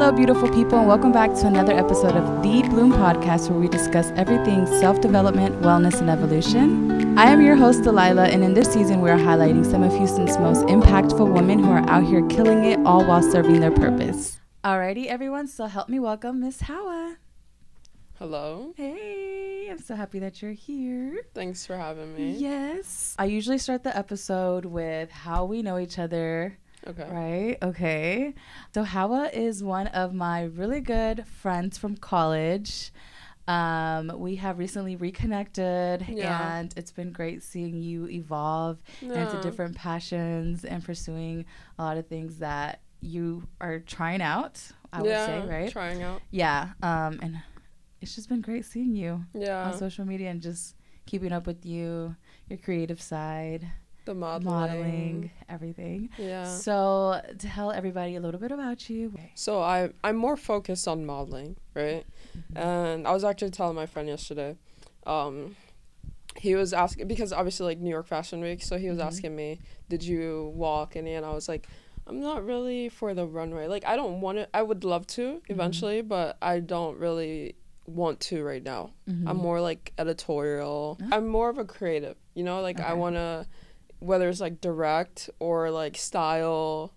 Hello, beautiful people, and welcome back to another episode of The Bloom Podcast, where we discuss everything self-development, wellness, and evolution. I am your host, Delilah, and in this season, we are highlighting some of Houston's most impactful women who are out here killing it, all while serving their purpose. Alrighty, everyone, so help me welcome Miss Hawa. Hello. Hey, I'm so happy that you're here. Thanks for having me. Yes. I usually start the episode with how we know each other. Okay. Right? Okay. So Hawa is one of my really good friends from college. We have recently reconnected, and it's been great seeing you evolve into different passions and pursuing a lot of things that you are trying out, I would say, right? Trying out. Yeah. And it's just been great seeing you on social media and just keeping up with you, your creative side. The modeling, everything. Yeah. So tell everybody a little bit about you. So I'm more focused on modeling, right? Mm-hmm. And I was actually telling my friend yesterday, he was asking, because obviously like New York Fashion Week, so he was asking me, did you walk any? And I was like, I'm not really for the runway. Like I don't want to, I would love to eventually, but I don't really want to right now. I'm more like editorial. I'm more of a creative, you know, like I want to, whether it's like direct or like style,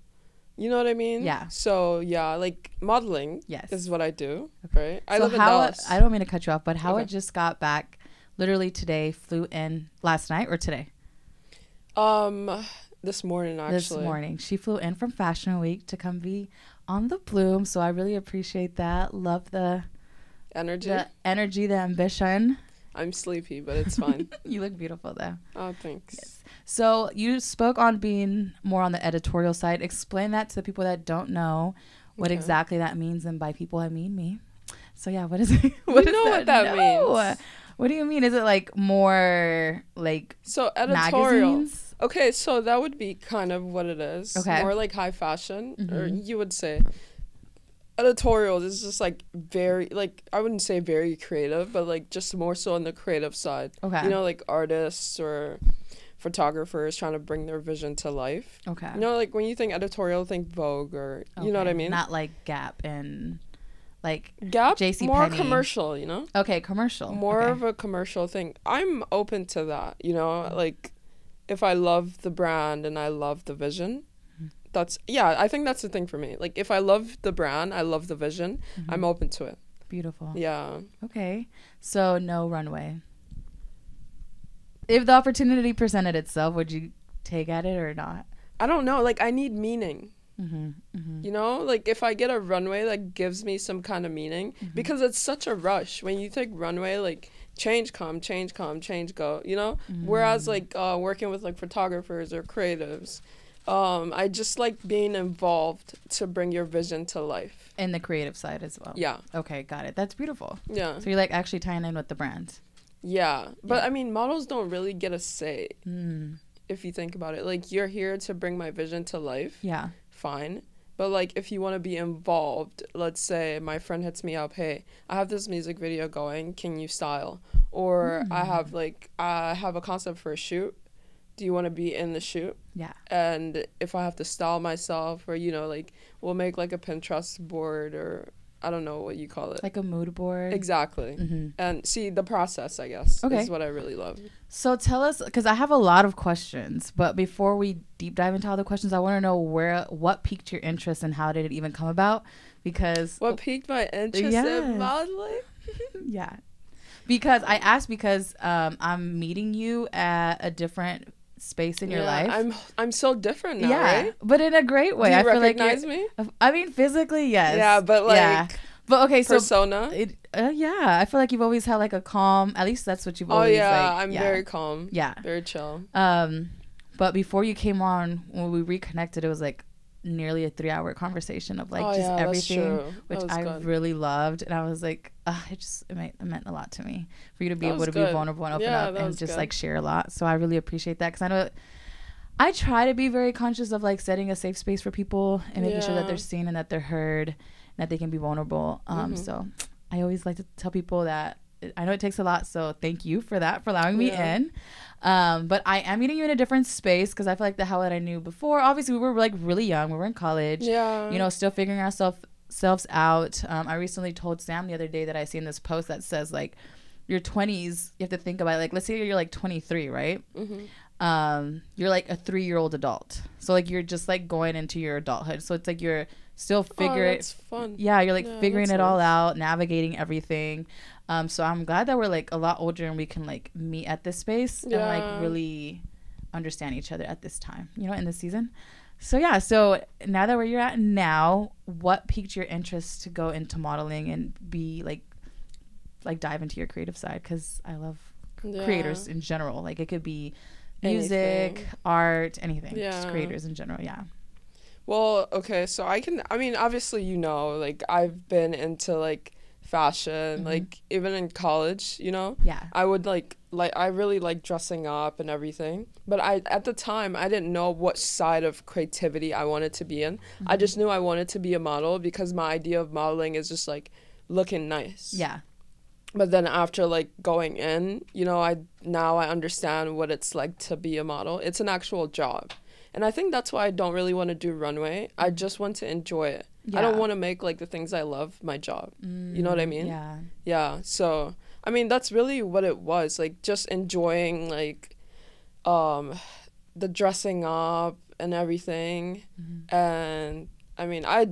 you know what I mean? Yeah. So yeah, like modeling is what I do, right? So I live in Dallas. I don't mean to cut you off, but Hawa just got back literally today, flew in last night or today? This morning, actually. This morning. She flew in from Fashion Week to come be on The Bloom, so I really appreciate that. Love the energy. The energy, the ambition. I'm sleepy, but it's fine. You look beautiful, though. Oh, thanks. Yes. So you spoke on being more on the editorial side. Explain that to the people that don't know what exactly that means, and by people I mean me. So yeah, what is it? What is that means? What do you mean? Is it like more like editorial? Magazines? Okay, so that would be kind of what it is. Okay, more like high fashion, or you would say. Editorials is just like very, like I wouldn't say very creative, but like just more so on the creative side. Okay, you know, like artists or photographers trying to bring their vision to life. Okay, you know, like when you think editorial, think Vogue or you know what I mean. Not like Gap and like J.C. Penny. More commercial, you know. Okay, commercial. More of a commercial thing. I'm open to that, you know, like if I love the brand and I love the vision. That's, yeah, I think that's the thing for me. Like, if I love the brand, I love the vision, I'm open to it. Beautiful. Yeah. Okay. So, no runway. If the opportunity presented itself, would you take at it or not? I don't know. Like, I need meaning. You know? Like, if I get a runway that gives me some kind of meaning, because it's such a rush. When you take runway, like, change come, change come, change go, you know? Whereas, like, working with, like, photographers or creatives, I just like being involved to bring your vision to life. And the creative side as well. Yeah. Okay, got it. That's beautiful. Yeah. So you're like actually tying in with the brands. Yeah. But I mean, models don't really get a say if you think about it. Like, you're here to bring my vision to life. Yeah. Fine. But like, if you want to be involved, let's say my friend hits me up, hey, I have this music video going, can you style? Or I have a concept for a shoot. Do you want to be in the shoot? Yeah. And if I have to style myself, or, you know, like, we'll make, like, a Pinterest board, or I don't know what you call it. Like a mood board. Exactly. And see, the process, I guess, is what I really love. So tell us, because I have a lot of questions, but before we deep dive into all the questions, I want to know what piqued your interest and how did it even come about? Because... What piqued my interest in modeling? Because I asked because I'm meeting you at a different... space in your life. I'm so different now, right? But in a great way. Do you recognize me? I mean, physically, yes. Yeah, but like, but okay, persona. So yeah, I feel like you've always had like a calm. At least that's what you've always. Oh yeah, like, I'm very calm. Yeah, very chill. But before you came on, when we reconnected, it was like nearly a 3-hour conversation of like just everything, which I really loved, and I was like, it meant a lot to me for you to be able to be vulnerable and open up and just like share a lot. So I really appreciate that, because I know I try to be very conscious of like setting a safe space for people and making sure that they're seen and that they're heard and that they can be vulnerable. So I always like to tell people that I know it takes a lot, so thank you for that, for allowing me in. But I am meeting you in a different space, because I feel like the Hawa that I knew before, obviously we were like really young, we were in college, you know, still figuring ourselves selves out. I recently told Sam the other day that I seen this post that says, like, your 20s, you have to think about it. Like, let's say you're like 23, right? Mm-hmm. You're like a 3-year-old adult. So, like, you're just like going into your adulthood. So it's like you're still figuring figuring it all out, navigating everything. So I'm glad that we're like a lot older and we can like meet at this space and like really understand each other at this time, you know, in this season. So yeah, so now that where you're at now, what piqued your interest to go into modeling and be like dive into your creative side? Because I love creators in general. Like, it could be music, art, anything. Yeah. Just creators in general. Yeah. Well, okay, so I mean, obviously, you know, like, I've been into like fashion, mm-hmm. like even in college, you know? Yeah. I would like I really like dressing up and everything. But at the time, I didn't know what side of creativity I wanted to be in. Mm-hmm. I just knew I wanted to be a model because my idea of modeling is just like looking nice. Yeah. But then after like going in, you know, I understand what it's like to be a model. It's an actual job. And I think that's why I don't really want to do runway. I just want to enjoy it. Yeah. I don't want to make like the things I love my job. You know what I mean? Yeah. Yeah. So, I mean, that's really what it was. Like, just enjoying like the dressing up and everything. Mm-hmm. And I mean, I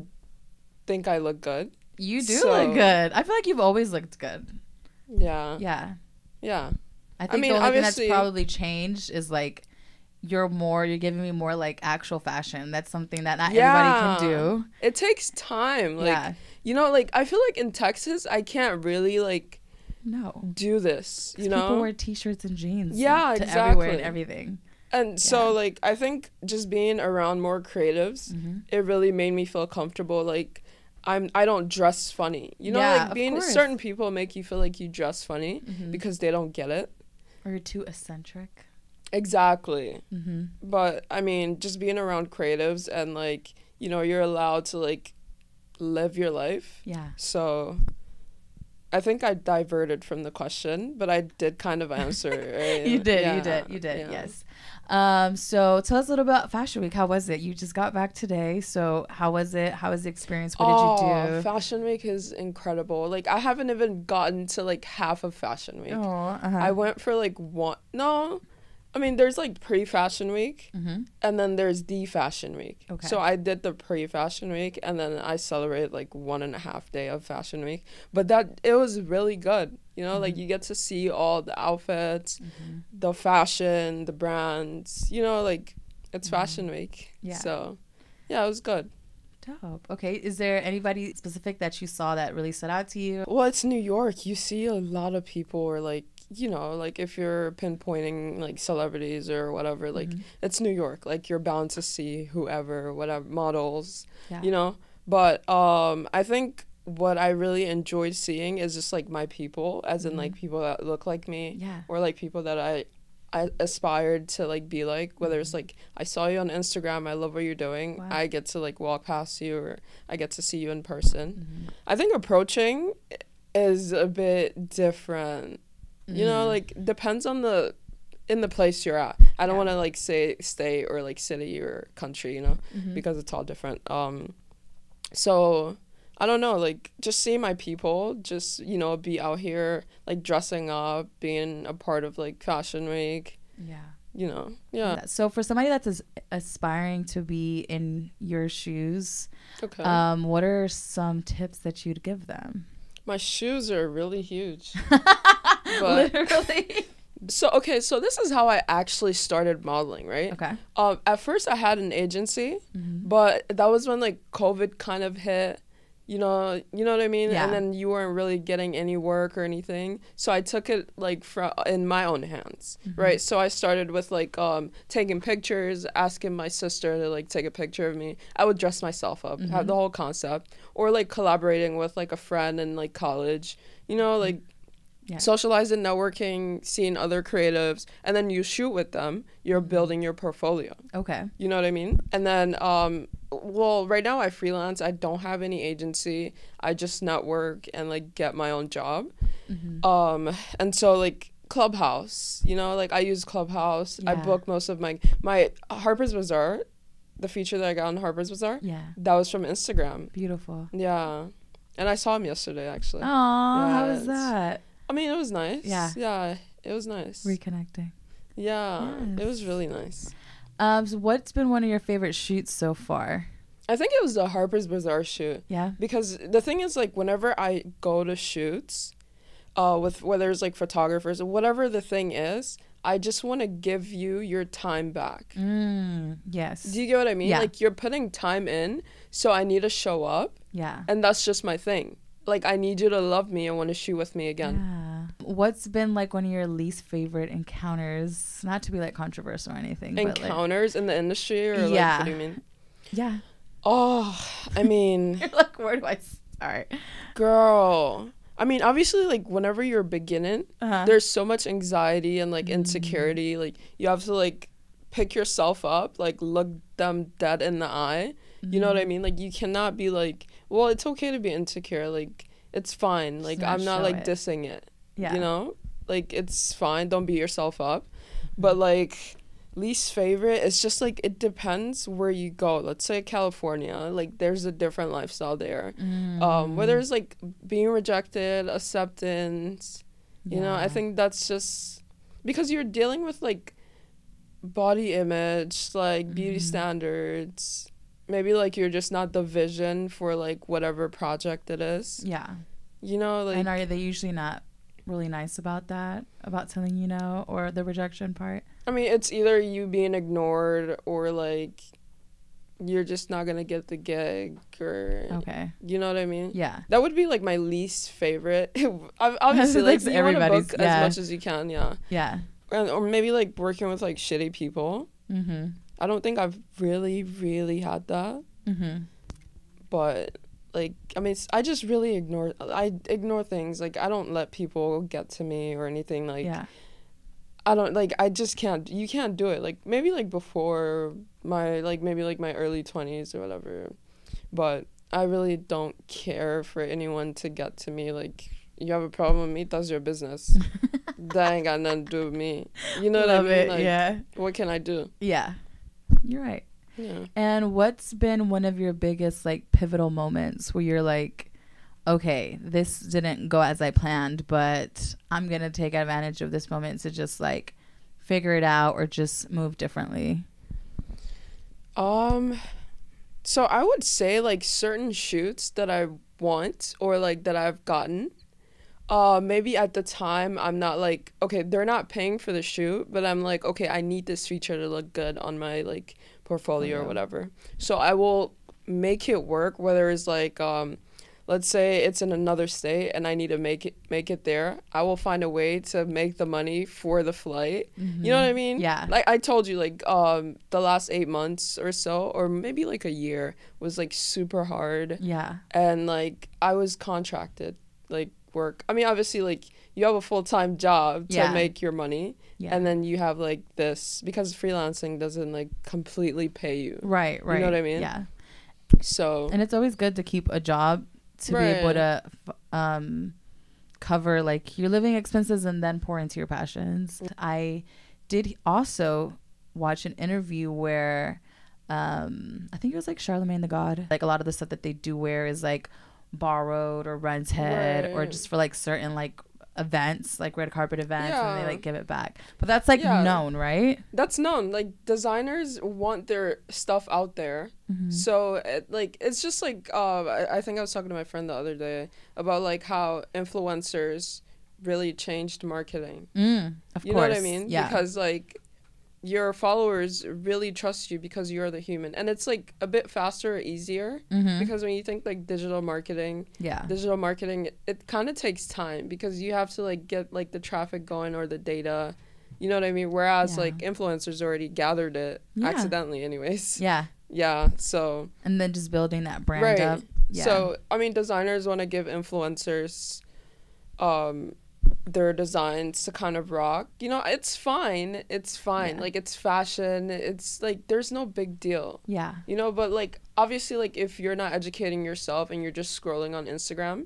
think I look good. You do look good. I feel like you've always looked good. Yeah. Yeah. Yeah. I think the only thing that's probably changed is like, you're giving me more like actual fashion. That's something that not everybody can do. It takes time. Like, you know, like, I feel like in Texas, I can't really like do this, you know? People wear t-shirts and jeans to everywhere and everything. And so like, I think just being around more creatives, mm-hmm. it really made me feel comfortable. Like, I don't dress funny. You know, like, being certain people make you feel like you dress funny mm-hmm. because they don't get it. Or you're too eccentric. Exactly. Mm-hmm. But I mean, just being around creatives and like, you know, you're allowed to like live your life. Yeah. So I think I diverted from the question, but I did kind of answer it, right? You did. Yeah. Yes. So tell us a little about Fashion Week. How was it? You just got back today. So how was it? How was the experience? What did you do? Fashion Week is incredible. Like, I haven't even gotten to like half of Fashion Week. I went for like I mean, there's like pre-Fashion Week mm-hmm. and then there's the Fashion Week. Okay. So I did the pre-Fashion Week and then I celebrated like 1.5 day of Fashion Week. But it was really good. You know, mm-hmm. like, you get to see all the outfits, mm-hmm. the fashion, the brands, you know, like, it's mm-hmm. Fashion Week. Yeah. So, yeah, it was good. Dope. Okay. Is there anybody specific that you saw that really stood out to you? Well, it's New York. You see a lot of people are like, you know, like, if you're pinpointing like celebrities or whatever, like mm-hmm. it's New York, like, you're bound to see whatever models, you know. But I think what I really enjoyed seeing is just like my people, as mm-hmm. in like people that look like me, or like people that I aspired to like be like, whether it's like, I saw you on Instagram, I love what you're doing, I get to like walk past you, or I get to see you in person. Mm-hmm. I think approaching is a bit different. You know, like, depends on in the place you're at. I don't want to like say state or like city or country, you know, mm-hmm. because it's all different. So I don't know, like, just see my people, just, you know, be out here, like, dressing up, being a part of like Fashion Week. Yeah. You know, yeah. So for somebody that's aspiring to be in your shoes, what are some tips that you'd give them? My shoes are really huge. Literally. So this is how I actually started modeling, right? Okay. At first I had an agency, mm-hmm. but that was when like COVID kind of hit, you know what I mean? Yeah. And then you weren't really getting any work or anything. So I took it like in my own hands, mm-hmm. right? So I started with like taking pictures, asking my sister to like take a picture of me. I would dress myself up, mm-hmm. have the whole concept, or like collaborating with like a friend in like college, you know, like mm-hmm. Yeah. Socializing, networking, seeing other creatives, and then you shoot with them. You're building your portfolio. Okay. You know what I mean? And then, right now I freelance. I don't have any agency. I just network and, like, get my own job. Mm-hmm. And so, like, Clubhouse, you know, like, I use Clubhouse. Yeah. I book most of my Harper's Bazaar the feature that I got on Harper's Bazaar. Yeah. That was from Instagram. Beautiful. Yeah. And I saw him yesterday, actually. Aw, yeah, how was that? I mean, it was nice. Yeah. Yeah, it was nice. Reconnecting. Yeah, yes. It was really nice. So what's been one of your favorite shoots so far? I think it was the Harper's Bazaar shoot. Yeah. Because the thing is, like, whenever I go to shoots, with whether it's, like, photographers or whatever the thing is, I just want to give you your time back. Mm, yes. Do you get what I mean? Yeah. Like, you're putting time in, so I need to show up. Yeah. And that's just my thing. Like, I need you to love me and want to shoot with me again. Yeah. What's been, like, one of your least favorite encounters? Not to be, like, controversial or anything. Encounters, but, like, in the industry? Or, yeah. Like, what do you mean? Yeah. Oh, I mean. You're like, where do I start? Girl. I mean, obviously, like, whenever you're beginning, there's so much anxiety and, like, insecurity. Like, you have to, like, pick yourself up, like, look them dead in the eye. You know what I mean? Like, you cannot be like, well, it's okay to be insecure. Like, it's fine. Like, I'm not, like, dissing it. Yeah. You know? Like, it's fine. Don't beat yourself up. But, like, least favorite, it's just, like, it depends where you go. Let's say California, like, there's a different lifestyle there. Whether it's, like, being rejected, acceptance, you know, I think that's just because you're dealing with, like, body image, like, beauty standards. Maybe, like, you're just not the vision for, like, whatever project it is. Yeah. You know, like. And are they usually not really nice about that, about telling you no, or the rejection part? I mean, it's either you being ignored or, like, you're just not going to get the gig or. Okay. You know what I mean? Yeah. That would be, like, my least favorite. Obviously, like, you want to book as much as you can, yeah. Yeah. And, or maybe, like, working with, like, shitty people. Mm-hmm. I don't think I've really, really had that. Mm-hmm. But, like, I mean, I just really ignore things. Like, I don't let people get to me or anything. Like, yeah. I don't, like, I just can't, you can't do it. Like, maybe, like, before my, like, maybe, like, my early 20s or whatever. But I really don't care for anyone to get to me. Like, you have a problem with me, that's your business. That ain't got nothing to do with me. You know what I mean? Like, yeah. What can I do? Yeah. You're right. Yeah. And what's been one of your biggest, like, pivotal moments where you're like, okay, this didn't go as I planned, but I'm going to take advantage of this moment to just, like, figure it out or just move differently? So I would say, like, certain shoots that I want or, like, that I've gotten, maybe at the time I'm not like, okay, they're not paying for the shoot, but I'm like, okay, I need this feature to look good on my, like, portfolio or whatever. So I will make it work, whether it's like, let's say it's in another state and I need to make it there. I will find a way to make the money for the flight. Mm-hmm. You know what I mean? Yeah. Like I told you, like, the last 8 months or so, or maybe like a year, was like super hard. Yeah. And like I was contracted, like, work. I mean, obviously, like, you have a full-time job to make your money, and then you have, like, this, because freelancing doesn't, like, completely pay you. Right. You know what I mean? Yeah. So. And it's always good to keep a job to be able to cover, like, your living expenses and then pour into your passions. I did also watch an interview where I think it was, like, Charlemagne the God. Like, a lot of the stuff that they do wear is, like, borrowed or rented or just for, like, certain, like, events, like red carpet events, and they, like, give it back. But that's, like, known, right? That's known. Like, designers want their stuff out there. So it's just like I think I was talking to my friend the other day about, like, how influencers really changed marketing. Of course. Know what I mean? Because, like, your followers really trust you because you're the human, and it's, like, a bit faster or easier because when you think, like, digital marketing, it kind of takes time because you have to, like, get, like, the traffic going or the data, you know what I mean? Whereas like influencers already gathered it accidentally anyways. So and then just building that brand up. So I mean, designers want to give influencers their designs to kind of rock, you know. It's fine Like, it's fashion, it's like there's no big deal, you know. But, like, obviously, like, if you're not educating yourself and you're just scrolling on Instagram,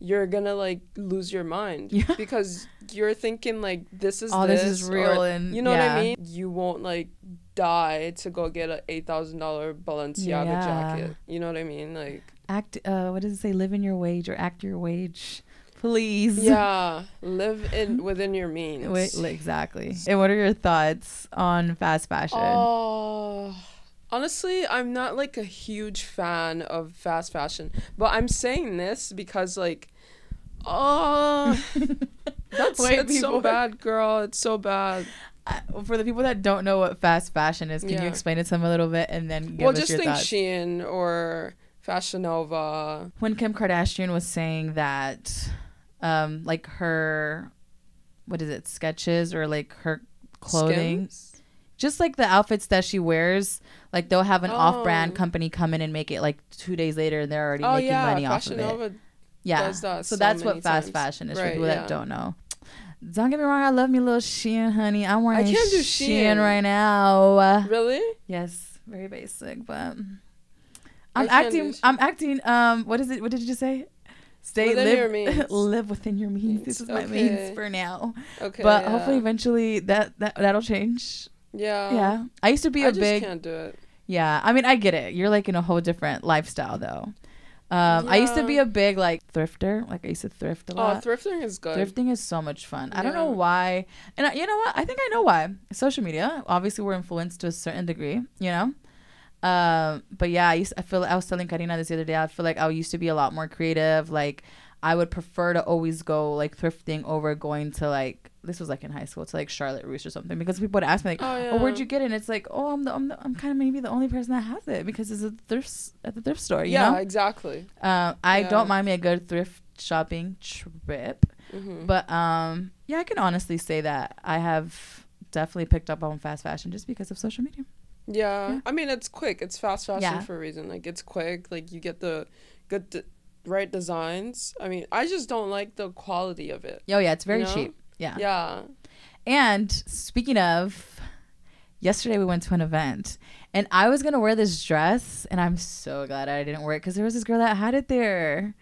you're gonna, like, lose your mind because you're thinking, like, this is real, and you know what I mean. You won't, like, die to go get an $8,000 Balenciaga jacket. You know what I mean? Like, act, what does it say? Live in your wage or act your wage. Please. Yeah. Live in within your means. Exactly. And what are your thoughts on fast fashion? Honestly, I'm not like a huge fan of fast fashion, but I'm saying this because like, it's so bad, girl. It's so bad. For the people that don't know what fast fashion is, can you explain it to them a little bit and then give us your thoughts? Just think Shein or Fashion Nova. When Kim Kardashian was saying that, like her, what is it, sketches or like her clothing, Skims? Just like the outfits that she wears, like they'll have an off-brand company come in and make it like 2 days later, and they're already making money Fashion off of it. Nova does that so that's what fast fashion is, right, for people that don't know. Don't get me wrong, I love me little Shein, honey. I'm wearing Shein right now. Really? Yes, very basic, but I'm acting. What is it? What did you just say? Stay within your means. Live within your means. This is my means for now. Okay. But hopefully, eventually, that'll change. Yeah. Yeah. I used to be I just can't do it. Yeah. I mean, I get it. You're like in a whole different lifestyle, though. I used to be a big like thrifter. Like I used to thrift a lot. Oh, thrifting is good. Thrifting is so much fun. I don't know why. And you know what? I think I know why. Social media. Obviously, we're influenced to a certain degree. You know. But yeah, I feel like I was telling Karina this the other day. I feel like I used to be a lot more creative. Like I would prefer to always go like thrifting over going to like, this was like in high school, to like Charlotte Russe or something, because people would ask me like, oh, where'd you get it? And it's like, oh, I'm kind of maybe the only person that has it because it's at the thrift store. You know? Exactly. I don't mind me a good thrift shopping trip, but yeah, I can honestly say that I have definitely picked up on fast fashion just because of social media. Yeah, I mean, it's quick. It's fast fashion for a reason. Like it's quick. Like you get the good, right designs. I mean, I just don't like the quality of it. Oh yeah, it's very cheap. Yeah. Yeah. And speaking of, yesterday we went to an event and I was going to wear this dress and I'm so glad I didn't wear it because there was this girl that had it there.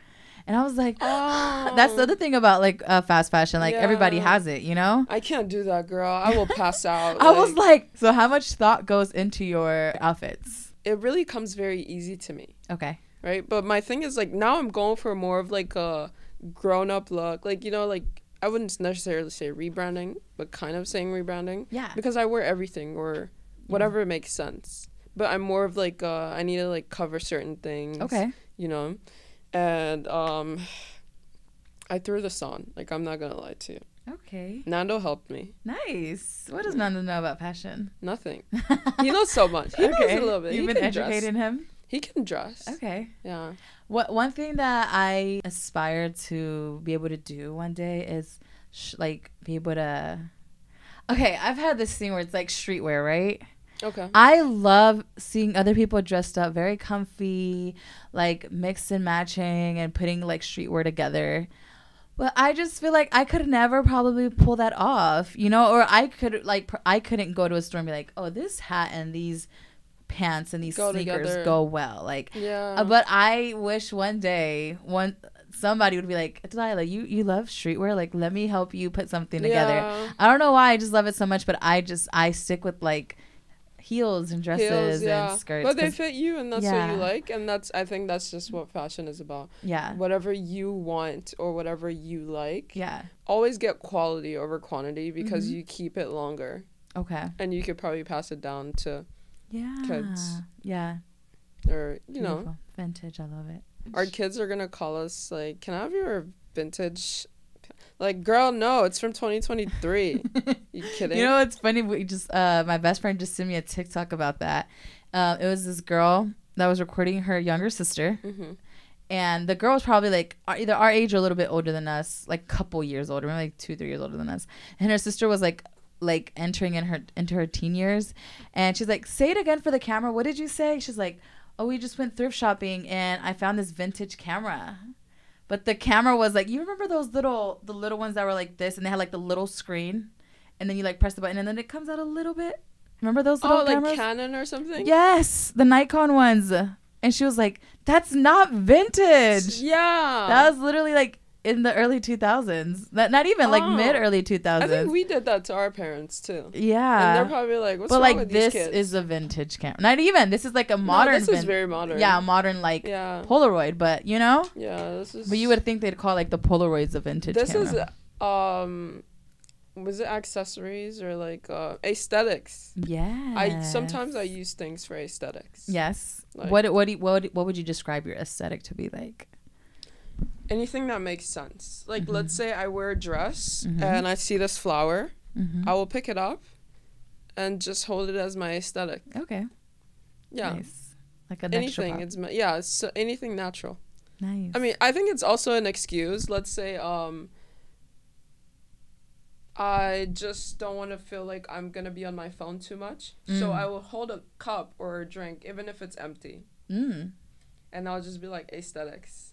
And I was like, oh. That's the other thing about like fast fashion. Like everybody has it, you know? I can't do that, girl. I will pass out. I was like, so how much thought goes into your outfits? It really comes very easy to me. Okay. Right. But my thing is like, now I'm going for more of like a grown up look. Like, you know, like, I wouldn't necessarily say rebranding, but kind of saying rebranding. Yeah. Because I wear everything or whatever makes sense. But I'm more of like, I need to like cover certain things. Okay. You know? And I threw this on. Like, I'm not going to lie to you. Okay. Nando helped me. Nice. What does Nando know about fashion? Nothing. He knows so much. He knows a little bit. You've been educating him? He can dress. Okay. Yeah. One thing that I aspire to be able to do one day is, like, be able to... Okay, I've had this thing where it's, like, streetwear, right? Okay. I love seeing other people dressed up very comfy, like, mixed and matching and putting, like, streetwear together. But I just feel like I could never probably pull that off, you know? Or I could, like, I couldn't go to a store and be like, oh, this hat and these... pants and these sneakers go well, like but I wish one day somebody would be like, Delilah, you love streetwear, like let me help you put something together. I don't know why, I just love it so much, but I stick with like heels and dresses and skirts, but they fit you and that's what you like, and that's, I think that's just what fashion is about. Whatever you want or whatever you like. Always get quality over quantity because you keep it longer. Okay. And you could probably pass it down to kids. Or you Beautiful. Know vintage. I love it. Our kids are gonna call us like, can I have your vintage? Like, girl, no, it's from 2023. You kidding? You know what's funny, we just my best friend just sent me a TikTok about that. It was this girl that was recording her younger sister, and the girl was probably like either our age or a little bit older than us, like a couple years older, maybe like 2-3 years older than us, and her sister was like entering into her teen years, and she's like, say it again for the camera, what did you say? She's like, oh, we just went thrift shopping and I found this vintage camera, but the camera was like, you remember those little ones that were like this and they had like the little screen and then you like press the button and then it comes out a little bit, remember those little cameras? Like Canon or something? Yes, the Nikon ones. And she was like, that's not vintage. That was literally like in the early 2000s. Not even like mid-early 2000s. I think we did that to our parents too. Yeah. And they're probably like, what's wrong with these kids? But like this is a vintage camera. Not even. This is like a modern. No, this is very modern. Yeah, modern like Polaroid, but you know? Yeah, this is. But you would think they'd call like the Polaroids a vintage camera. This is, was it accessories or like aesthetics? Yeah. Sometimes I use things for aesthetics. Yes. Like, what would you describe your aesthetic to be like? Anything that makes sense. Like let's say I wear a dress and I see this flower, I will pick it up and just hold it as my aesthetic. Okay. Yeah. Nice. Like an anything. It's so anything natural. Nice. I mean, I think it's also an excuse. Let's say I just don't want to feel like I'm going to be on my phone too much. So I will hold a cup or a drink, even if it's empty. And I'll just be like, aesthetics.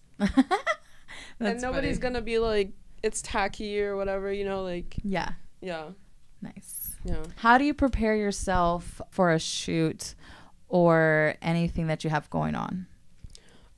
And nobody's going to be like, it's tacky or whatever, you know, like. Yeah. Yeah. Nice. Yeah. How do you prepare yourself for a shoot or anything that you have going on?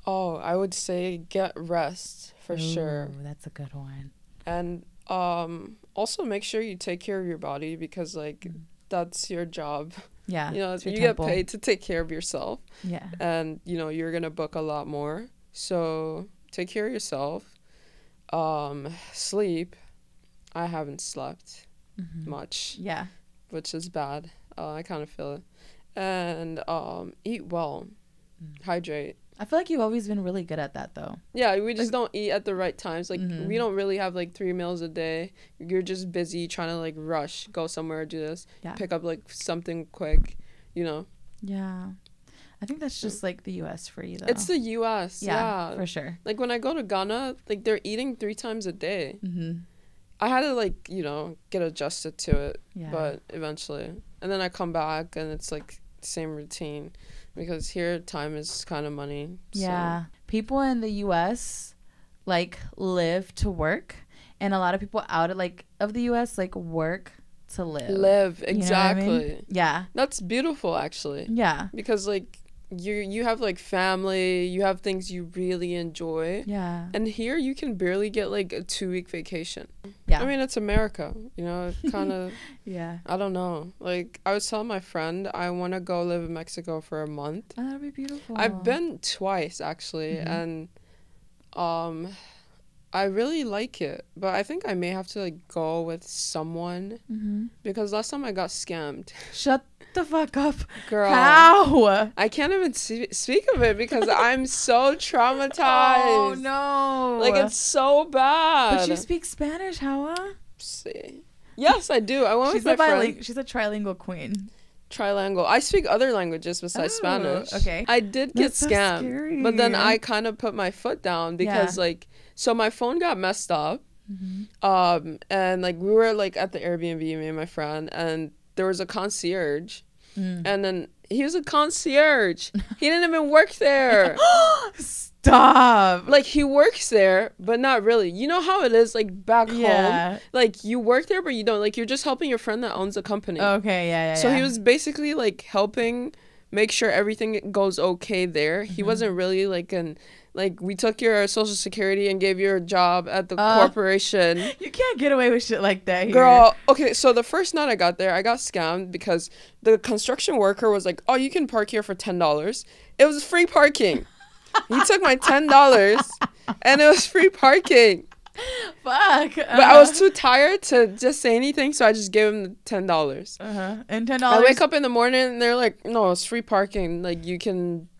Oh, I would say get rest for sure. That's a good one. And also make sure you take care of your body, because like that's your job. Yeah, you know, you get paid to take care of yourself. Yeah. And you know, you're gonna book a lot more, so take care of yourself. Sleep. I haven't slept much, which is bad. I kind of feel it. And eat well, hydrate. I feel like you've always been really good at that, though. Yeah, we just don't eat at the right times. Like, we don't really have, like, 3 meals a day. You're just busy trying to, like, rush, go somewhere, do this, pick up, like, something quick, you know? Yeah. I think that's just, like, the U.S. for you, though. It's the U.S., yeah. For sure. Like, when I go to Ghana, like, they're eating 3 times a day. I had to, like, you know, get adjusted to it, but eventually. And then I come back, and it's, like, same routine. Because here, time is kind of money. So. Yeah. People in the U.S., like, live to work. And a lot of people out of, like, of the U.S., like, work to live. Live, exactly. You know what I mean? Yeah. That's beautiful, actually. Yeah. Because, like, you have, like, family. You have things you really enjoy. Yeah. And here, you can barely get, like, a 2-week vacation. Yeah. I mean, it's America. You know, it kind of... Yeah. I don't know. Like, I was telling my friend, I want to go live in Mexico for a month. Oh, that'd be beautiful. I've been twice, actually. And I really like it. But I think I may have to, like, go with someone. Because last time I got scammed. Shut the fuck up. Girl. How? I can't even speak of it because I'm so traumatized. Oh, no. Like, it's so bad. But you speak Spanish, Hawa? See. Yes, I do. I went with my friend. She's a trilingual queen. Trilingual. I speak other languages besides Spanish. Okay. I did get scammed, so but then I kind of put my foot down because like, so my phone got messed up, and like we were like at the Airbnb, me and my friend, and there was a concierge, and then he was a concierge. He didn't even work there. Stop. Like, he works there, but not really. You know how it is, like, back home? Like, you work there, but you don't. Like, you're just helping your friend that owns a company. Okay, yeah, yeah, so he was basically, like, helping make sure everything goes okay there. He wasn't really, like, we took your social security and gave you a job at the corporation. You can't get away with shit like that here. Girl, okay, so the first night I got there, I got scammed because the construction worker was like, oh, you can park here for $10. It was free parking. He took my $10 and it was free parking. Fuck. But I was too tired to just say anything, so I just gave him the $10. And $10. I wake up in the morning and they're like, no, it's free parking. Like, you can.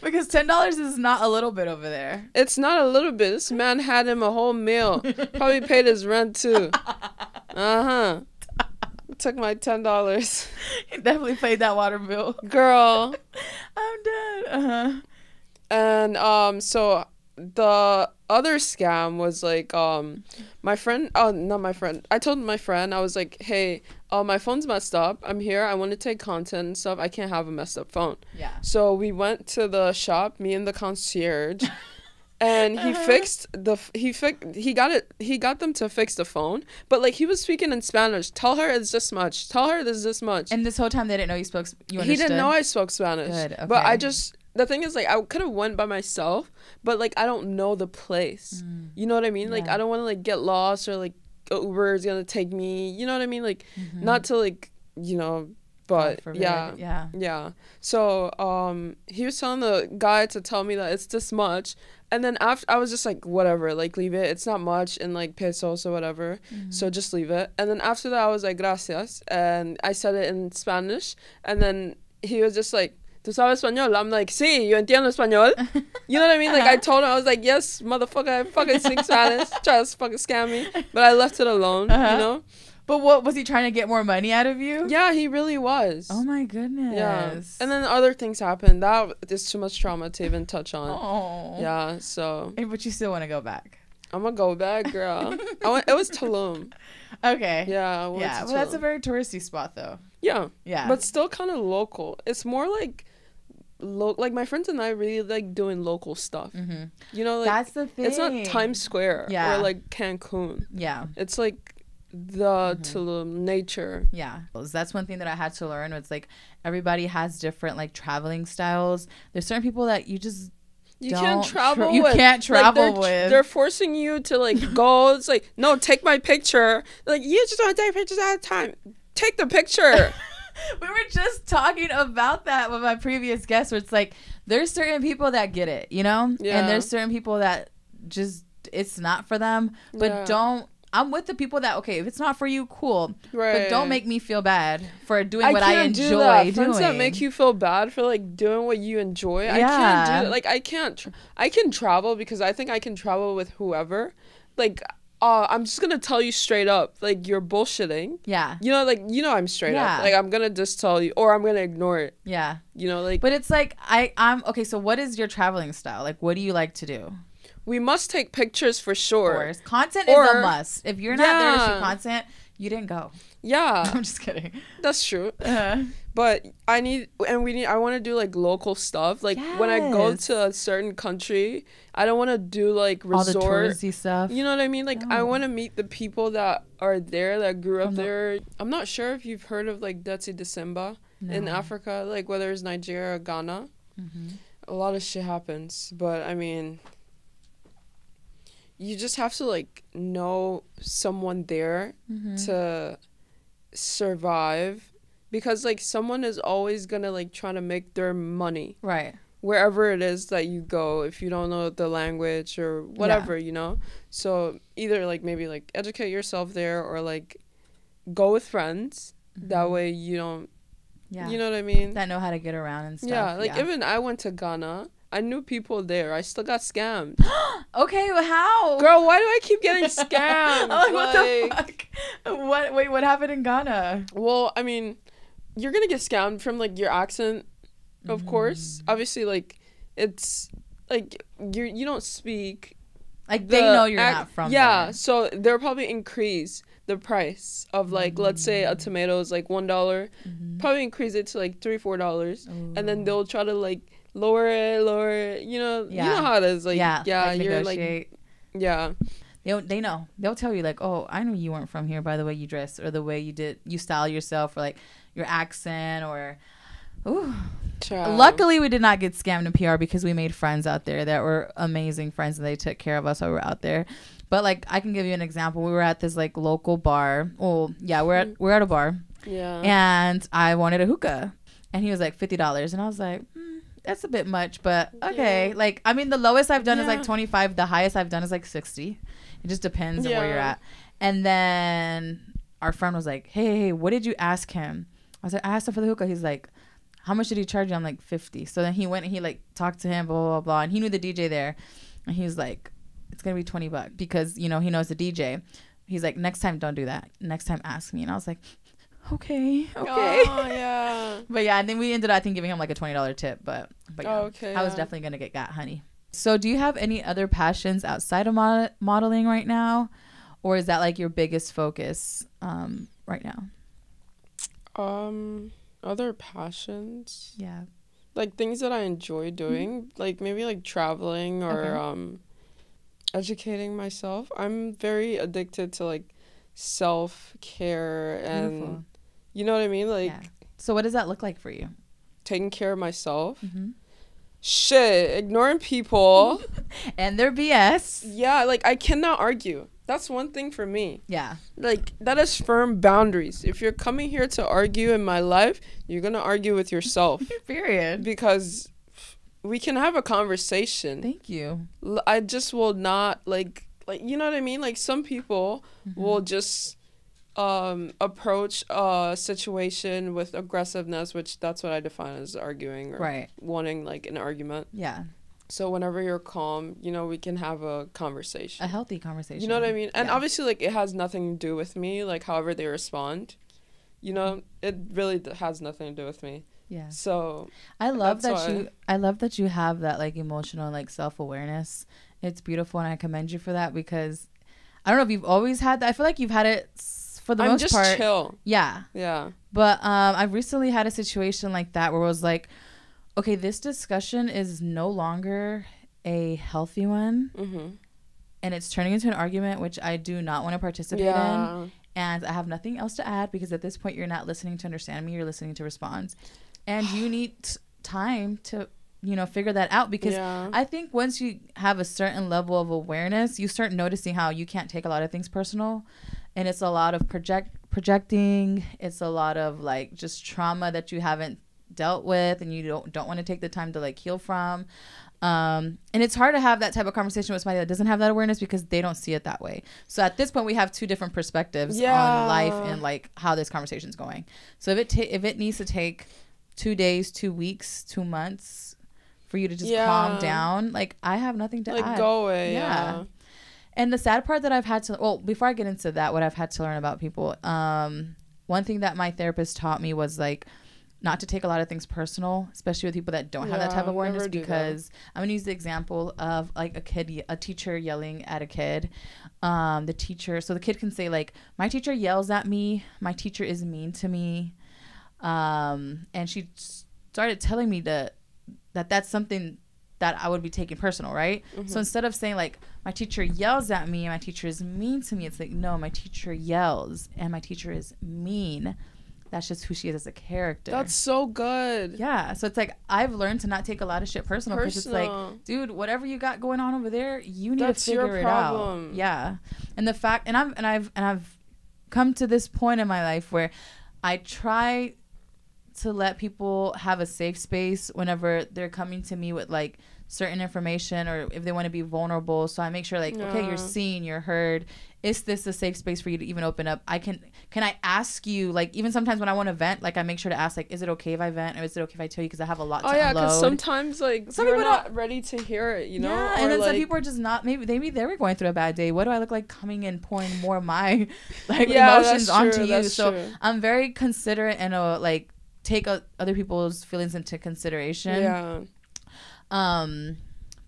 Because $10 is not a little bit over there. It's not a little bit. This man had him a whole meal. Probably paid his rent too. Took my $10. He definitely paid that water bill. Girl. I'm dead. And so the other scam was like my friend I told my friend, I was like, hey, my phone's messed up, I'm here, I want to take content and stuff, I can't have a messed up phone. Yeah. So we went to the shop, me and the concierge, and he fixed the he got them to fix the phone, but like he was speaking in Spanish. Tell her it's this much, tell her this is this much. And this whole time they didn't know you spoke, you understood? He didn't know I spoke Spanish. Good, okay. But I just the thing is, like, I could have went by myself, but, like, I don't know the place. You know what I mean? Yeah. Like, I don't want to, like, get lost or, like, Uber is going to take me. You know what I mean? Like, not to, like, you know, but, yeah. So he was telling the guy to tell me that it's this much. And then after, I was just like, whatever, like, leave it. It's not much in, like, pesos or whatever. So just leave it. And then after that, I was like, gracias. And I said it in Spanish. And then he was just like, ¿tú sabes español? I'm like, sí, yo entiendo español. You know what I mean? Like, I told him, I was like, yes, motherfucker, I fucking speak Spanish. Try to fucking scam me. But I left it alone, you know? But what, was he trying to get more money out of you? Yeah, he really was. Oh, my goodness. Yeah. And then other things happened. That is too much trauma to even touch on. Oh. Yeah, so. But you still want to go back. I'm going to go back, girl. It was Tulum. Okay. Yeah. Yeah, well, that's a very touristy spot, though. Yeah. Yeah. But still kind of local. It's more like... like my friends and I really like doing local stuff. You know, like, that's the thing. It's not Times Square or like Cancun. It's like the Tulum nature. That's one thing that I had to learn. It's like everybody has different like traveling styles. There's certain people that you just you can't travel with. They're forcing you to like go. It's like, no, take my picture. Like, you just don't take pictures at a time. Take the picture. We were just talking about that with my previous guest, where it's like, there's certain people that get it, you know? And there's certain people that just, it's not for them. But don't, I'm with the people that, okay, if it's not for you, cool. But don't make me feel bad for doing what I enjoy doing. Friends that make you feel bad for, like, doing what you enjoy, I can't do that. Like, I can't, I can travel because I think I can travel with whoever. Like, I'm just gonna tell you straight up, like, you're bullshitting. You know, like, you know, I'm straight up. Like, I'm gonna just tell you, or I'm gonna ignore it. You know, like. But it's like, I'm okay. So what is your traveling style? Like, what do you like to do? We must take pictures for sure. Of course. Content is a must. If you're not there to shoot content, you didn't go. I'm just kidding. That's true. But I need, and we need, I want to do like local stuff. Like when I go to a certain country, I don't want to do like resort. All the touristy stuff. You know what I mean? Like I want to meet the people that are there, that grew up there. I'm not sure if you've heard of like Dutsi December in Africa, like whether it's Nigeria or Ghana. A lot of shit happens, but I mean, you just have to like know someone there to survive. Because, like, someone is always going to, like, try to make their money. Wherever it is that you go, if you don't know the language or whatever, you know? So, either, like, maybe, like, educate yourself there or, like, go with friends. That way you don't... You know what I mean? That know how to get around and stuff. Even I went to Ghana. I knew people there. I still got scammed. Okay, well, how? Girl, why do I keep getting scammed? I'm like, what the fuck? What? Wait, what happened in Ghana? Well, I mean... You're going to get scammed from, like, your accent, of course. Obviously, like, it's, like, you don't speak. Like, they know you're not from there. So they'll probably increase the price of, like, let's say a tomato is, like, $1. Probably increase it to, like, $3, $4. And then they'll try to, like, lower it. You know, you know how it is. Like, like you're, negotiate. Like, They know. They'll tell you, like, oh, I knew you weren't from here by the way you dressed or the way you did, you style yourself or, like, your accent or Luckily we did not get scammed in PR because we made friends out there that were amazing friends and they took care of us while we were out there. But like I can give you an example. We were at this like local bar. Well, we're at a bar. And I wanted a hookah. And he was like $50 and I was like, that's a bit much, but okay. Like I mean the lowest I've done is like 25, the highest I've done is like 60. It just depends on where you're at. And then our friend was like, Hey, what did you ask him? I was like, I asked him for the hookah. He's like, how much did he charge you? I'm like, 50. So then he went and he like talked to him, blah, blah, blah. And he knew the DJ there. And he was like, it's going to be $20 because, you know, he knows the DJ. He's like, next time, don't do that. Next time, ask me. And I was like, okay. Oh, yeah. But yeah, and then we ended up, I think, giving him like a $20 tip. But yeah, I was definitely going to get got, honey. So do you have any other passions outside of modeling right now? Or is that like your biggest focus right now? Other passions, like things that I enjoy doing, like maybe like traveling or educating myself. I'm very addicted to like self-care and you know what I mean, like so what does that look like for you? Taking care of myself, shit, ignoring people and their BS. Yeah, like I cannot argue. That's one thing for me. Yeah. Like, that is firm boundaries. If you're coming here to argue in my life, you're going to argue with yourself. Period. Because we can have a conversation. Thank you. I just will not, like you know what I mean? Like, some people will just approach a situation with aggressiveness, which that's what I define as arguing or wanting, like, an argument. Yeah. So whenever you're calm, you know, we can have a conversation. A healthy conversation. You know what I mean? And obviously, like, it has nothing to do with me, like, however they respond. You know, it really has nothing to do with me. Yeah. So I love that I love that you have that, like, emotional, like, self-awareness. It's beautiful, and I commend you for that, because I don't know if you've always had that. I feel like you've had it for the most part. I'm just chill. Yeah. Yeah. But I've recently had a situation like that where it was like, okay, this discussion is no longer a healthy one, and it's turning into an argument, which I do not want to participate in, and I have nothing else to add, because at this point, you're not listening to understand me, you're listening to respond, and you need time to, you know, figure that out, because I think once you have a certain level of awareness, you start noticing how you can't take a lot of things personal, and it's a lot of projecting, it's a lot of, like, just trauma that you haven't dealt with and you don't want to take the time to, like, heal from, and it's hard to have that type of conversation with somebody that doesn't have that awareness, because they don't see it that way. So at this point, we have two different perspectives on life and, like, how this conversation's going. So if it needs to take 2 days, 2 weeks, 2 months for you to just calm down, like, I have nothing to add. Go away. Yeah. And the sad part that I've had to, well, before I get into that, what I've had to learn about people, one thing that my therapist taught me was, like, not to take a lot of things personal, especially with people that don't have that type of awareness, because I'm going to use the example of, like, a teacher yelling at a kid. So the kid can say, like, my teacher yells at me. My teacher is mean to me. And she started telling me that that's something that I would be taking personal, right? So instead of saying, like, my teacher yells at me and my teacher is mean to me, it's like, no, my teacher yells and my teacher is mean. That's just who she is as a character. That's so good. Yeah. So it's like, I've learned to not take a lot of shit personal, because it's like, dude, whatever you got going on over there, you need to figure it out. Yeah. And the fact, and I've come to this point in my life where I try to let people have a safe space whenever they're coming to me with, like, certain information, or if they want to be vulnerable. So I make sure, like, okay, you're seen, you're heard. Is this a safe space for you to even open up? Can I ask you, like, even sometimes when I want to vent, like, I make sure to ask, like, is it okay if I vent, or is it okay if I tell you, because I have a lot to unload. Oh yeah, because sometimes, like, some people are not ready to hear it, you know? Yeah, or, and then, like, some people are just not, maybe they were going through a bad day. What do I look like coming in, pouring more of my, like, emotions onto you? So I'm very considerate and like, take other people's feelings into consideration. Yeah.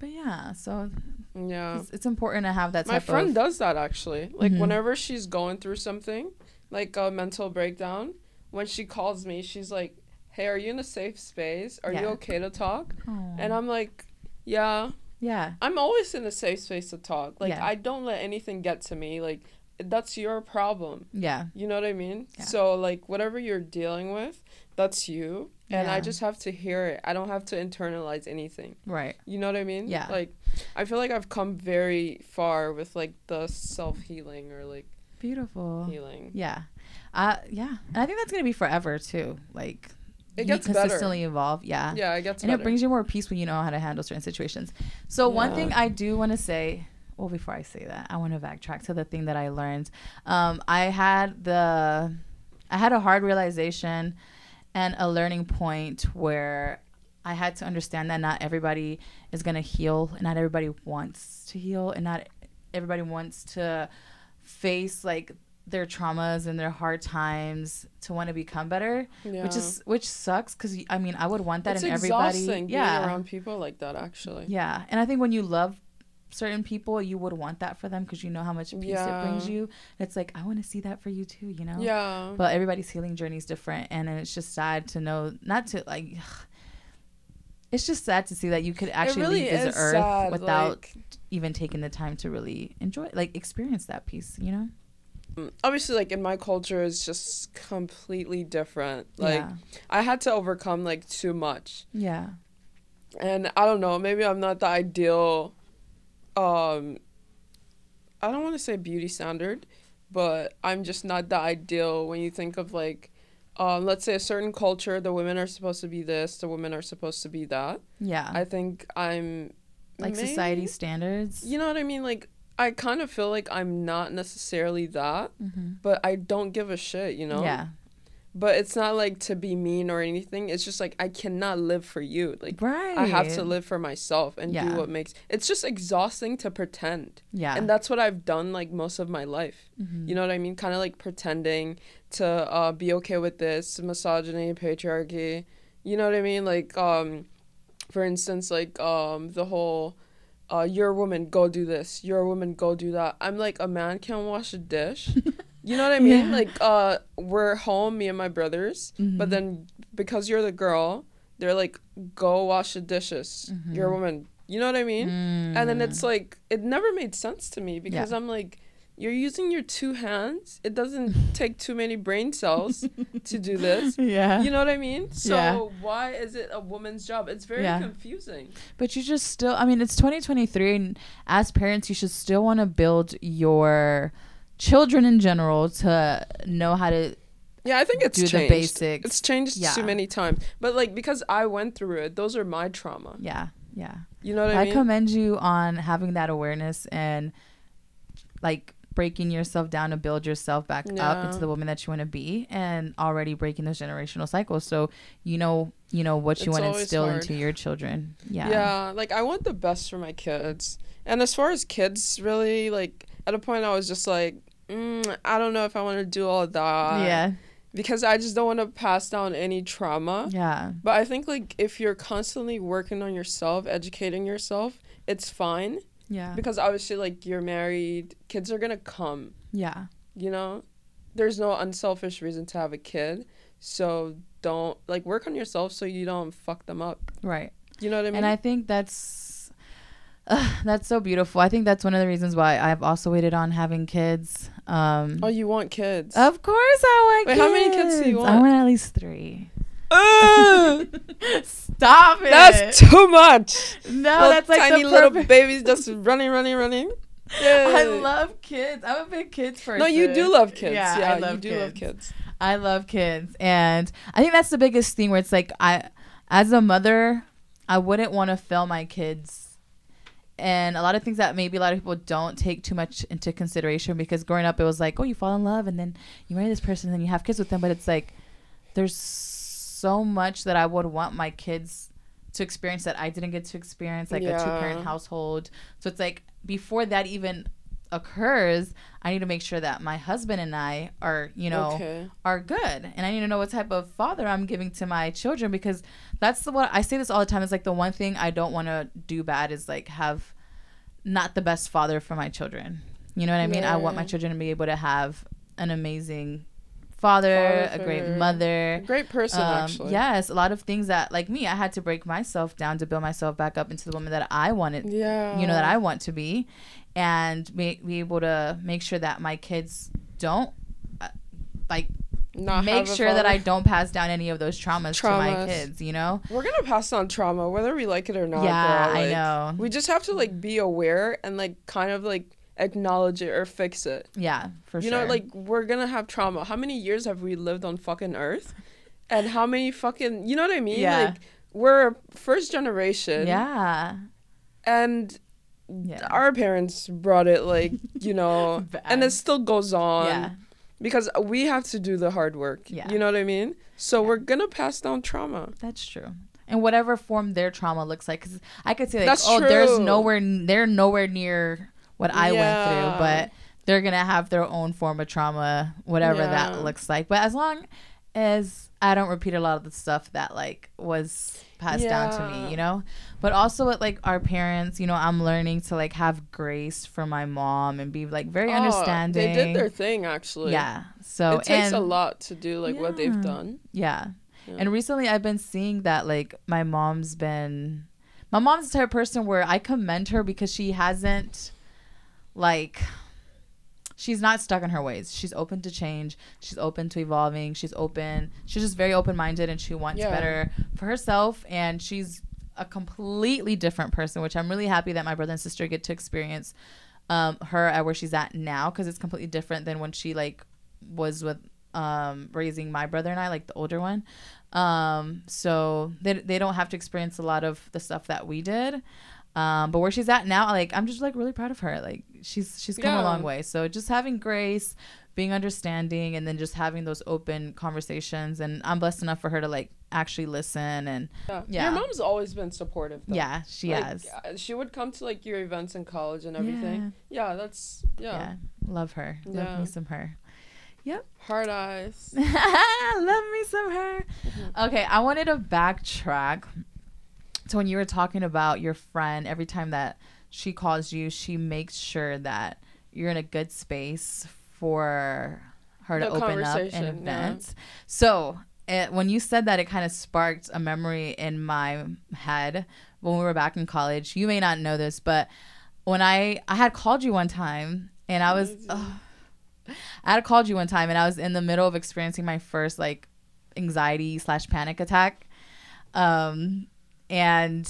But yeah, so yeah, it's important to have that type of... My friend does that, actually. Like, whenever she's going through something, like a mental breakdown, when she calls me, she's like, hey, are you in a safe space? Are you okay to talk? Aww. And I'm like, yeah. Yeah. I'm always in a safe space to talk. Like, I don't let anything get to me. Like, that's your problem. Yeah. You know what I mean? Yeah. So, like, whatever you're dealing with, that's you. And I just have to hear it. I don't have to internalize anything. Right. You know what I mean? Yeah. Like, I feel like I've come very far with, like, the self-healing or, like... Beautiful. Healing. Yeah. Yeah. And I think that's going to be forever, too. Like... It gets better. Consistently evolve. Yeah. Yeah, it gets better. And it brings you more peace when you know how to handle certain situations. So, one thing I do want to say... Well, before I say that, I want to backtrack to the thing that I learned. I had a hard realization and a learning point where I had to understand that not everybody is going to heal, and not everybody wants to heal, and not everybody wants to face, like, their traumas and their hard times to want to become better, which sucks, because I mean, I would want that in everybody. It's exhausting being around people like that, actually. Yeah, and I think when you love certain people, you would want that for them, because you know how much peace it brings you. And it's like, I want to see that for you too, you know? Yeah. But everybody's healing journey is different, and it's just sad to know, not to, like, it's just sad to see that you could actually really leave this earth sad, without, like, even taking the time to really enjoy, like, experience that peace, you know? Obviously, like, in my culture, it's just completely different. Like, I had to overcome, like, too much. Yeah. And I don't know, maybe I'm not the ideal, I don't want to say beauty standard, but I'm just not the ideal when you think of, like, let's say a certain culture, the women are supposed to be this, the women are supposed to be that. Yeah. I think I'm... Like maybe, society standards? You know what I mean? Like, I kind of feel like I'm not necessarily that, but I don't give a shit, you know? Yeah. But it's not, like, to be mean or anything. It's just, like, I cannot live for you. Like, I have to live for myself and do what makes... It's just exhausting to pretend. Yeah. And that's what I've done, like, most of my life. You know what I mean? Kind of, like, pretending to be okay with this, misogyny, patriarchy. You know what I mean? Like, for instance, like, the whole... you're a woman, go do this. You're a woman, go do that. I'm like, a man can't wash a dish. You know what I mean? Yeah. Like, we're home, me and my brothers. But then because you're the girl, they're like, go wash the dishes. You're a woman. You know what I mean? And then it's like, it never made sense to me because I'm like, you're using your two hands. It doesn't take too many brain cells to do this. Yeah. You know what I mean? So why is it a woman's job? It's very confusing. But you just still, I mean, it's 2023. And as parents, you should still want to build your... children in general to know how to I think it's do changed. The basics. It's changed too many times. But like because I went through it, those are my trauma. Yeah. You know what I mean? I commend you on having that awareness and like breaking yourself down to build yourself back up into the woman that you want to be and already breaking those generational cycles. So you know what you want to instill into your children. Yeah. Like I want the best for my kids. And as far as kids really like at a point I was just like, I don't know if I want to do all that. Yeah. Because I just don't want to pass down any trauma. Yeah. But I think, like, if you're constantly working on yourself, educating yourself, it's fine. Yeah. Because obviously, like, you're married. Kids are going to come. Yeah. You know? There's no unselfish reason to have a kid. So don't, like, work on yourself so you don't fuck them up. Right. You know what I mean? And I think that's so beautiful. I think that's one of the reasons why I've also waited on having kids. Oh, you want kids? Of course I want kids. Wait, how many kids do you want? I want at least 3. Stop it. That's too much. No, that's like tiny little babies just running. Yeah. I love kids. I'm a big kids person. No, you do love kids. Yeah, I love you do kids. Love kids. I love kids. And I think that's the biggest thing where it's like I, as a mother, I wouldn't want to fail my kids. And a lot of things that maybe a lot of people don't take too much into consideration because growing up, it was like, oh, you fall in love and then you marry this person and then you have kids with them. But it's like there's so much that I would want my kids to experience that I didn't get to experience, like a two-parent household. So it's like before that even occurs, I need to make sure that my husband and I are, you know, are good. And I need to know what type of father I'm giving to my children because that's the one I say this all the time. It's like the one thing I don't want to do bad is like have not the best father for my children. You know what I mean? I want my children to be able to have an amazing father, a great mother, a great person. Actually, yes, a lot of things that like me, I had to break myself down to build myself back up into the woman that I wanted. Yeah, you know that I want to be. And be able to make sure that my kids don't, make sure that I don't pass down any of those traumas to my kids, you know? We're going to pass on trauma, whether we like it or not. Yeah, girl. Like, I know. We just have to, like, be aware and, like, kind of, like, acknowledge it or fix it. Yeah, for sure. You know, like, we're going to have trauma. How many years have we lived on fucking Earth? And how many fucking, you know what I mean? Yeah. Like, we're first generation. Yeah. And... yeah. Our parents brought it, like, you know, and it still goes on because we have to do the hard work. Yeah. You know what I mean? So we're going to pass down trauma. That's true. In whatever form their trauma looks like. Because I could say, like, that's true. They're nowhere near what I went through. But they're going to have their own form of trauma, whatever that looks like. But as long as I don't repeat a lot of the stuff that, like, was... passed down to me, you know? But also with, like, our parents, you know, I'm learning to, like, have grace for my mom and be, like, very understanding. They did their thing, actually. Yeah. So it takes a lot to do, like, what they've done. Yeah. And recently I've been seeing that, like, my mom's the type of person where I commend her because she hasn't, like... she's not stuck in her ways. She's open to change. She's open to evolving. She's open. She's just very open-minded, and she wants better for herself. And she's a completely different person, which I'm really happy that my brother and sister get to experience her at where she's at now, because it's completely different than when she like was with raising my brother and I, like the older one. So they don't have to experience a lot of the stuff that we did. But where she's at now, like I'm just like really proud of her. Like she's come a long way. So just having grace, being understanding, and then just having those open conversations. And I'm blessed enough for her to like actually listen. And your mom's always been supportive though. Yeah, she has. She would come to like your events in college and everything. Yeah, that's love her. Yeah. Love me some her. Yep. Hard eyes. Love me some her. Mm-hmm. Okay, I wanted to backtrack to when you were talking about your friend, every time that she calls you, she makes sure that you're in a good space for her to open up and vent. Yeah. So when you said that, it kind of sparked a memory in my head when we were back in college. You may not know this, but when I had called you one time and I was, in the middle of experiencing my first like anxiety/panic attack. And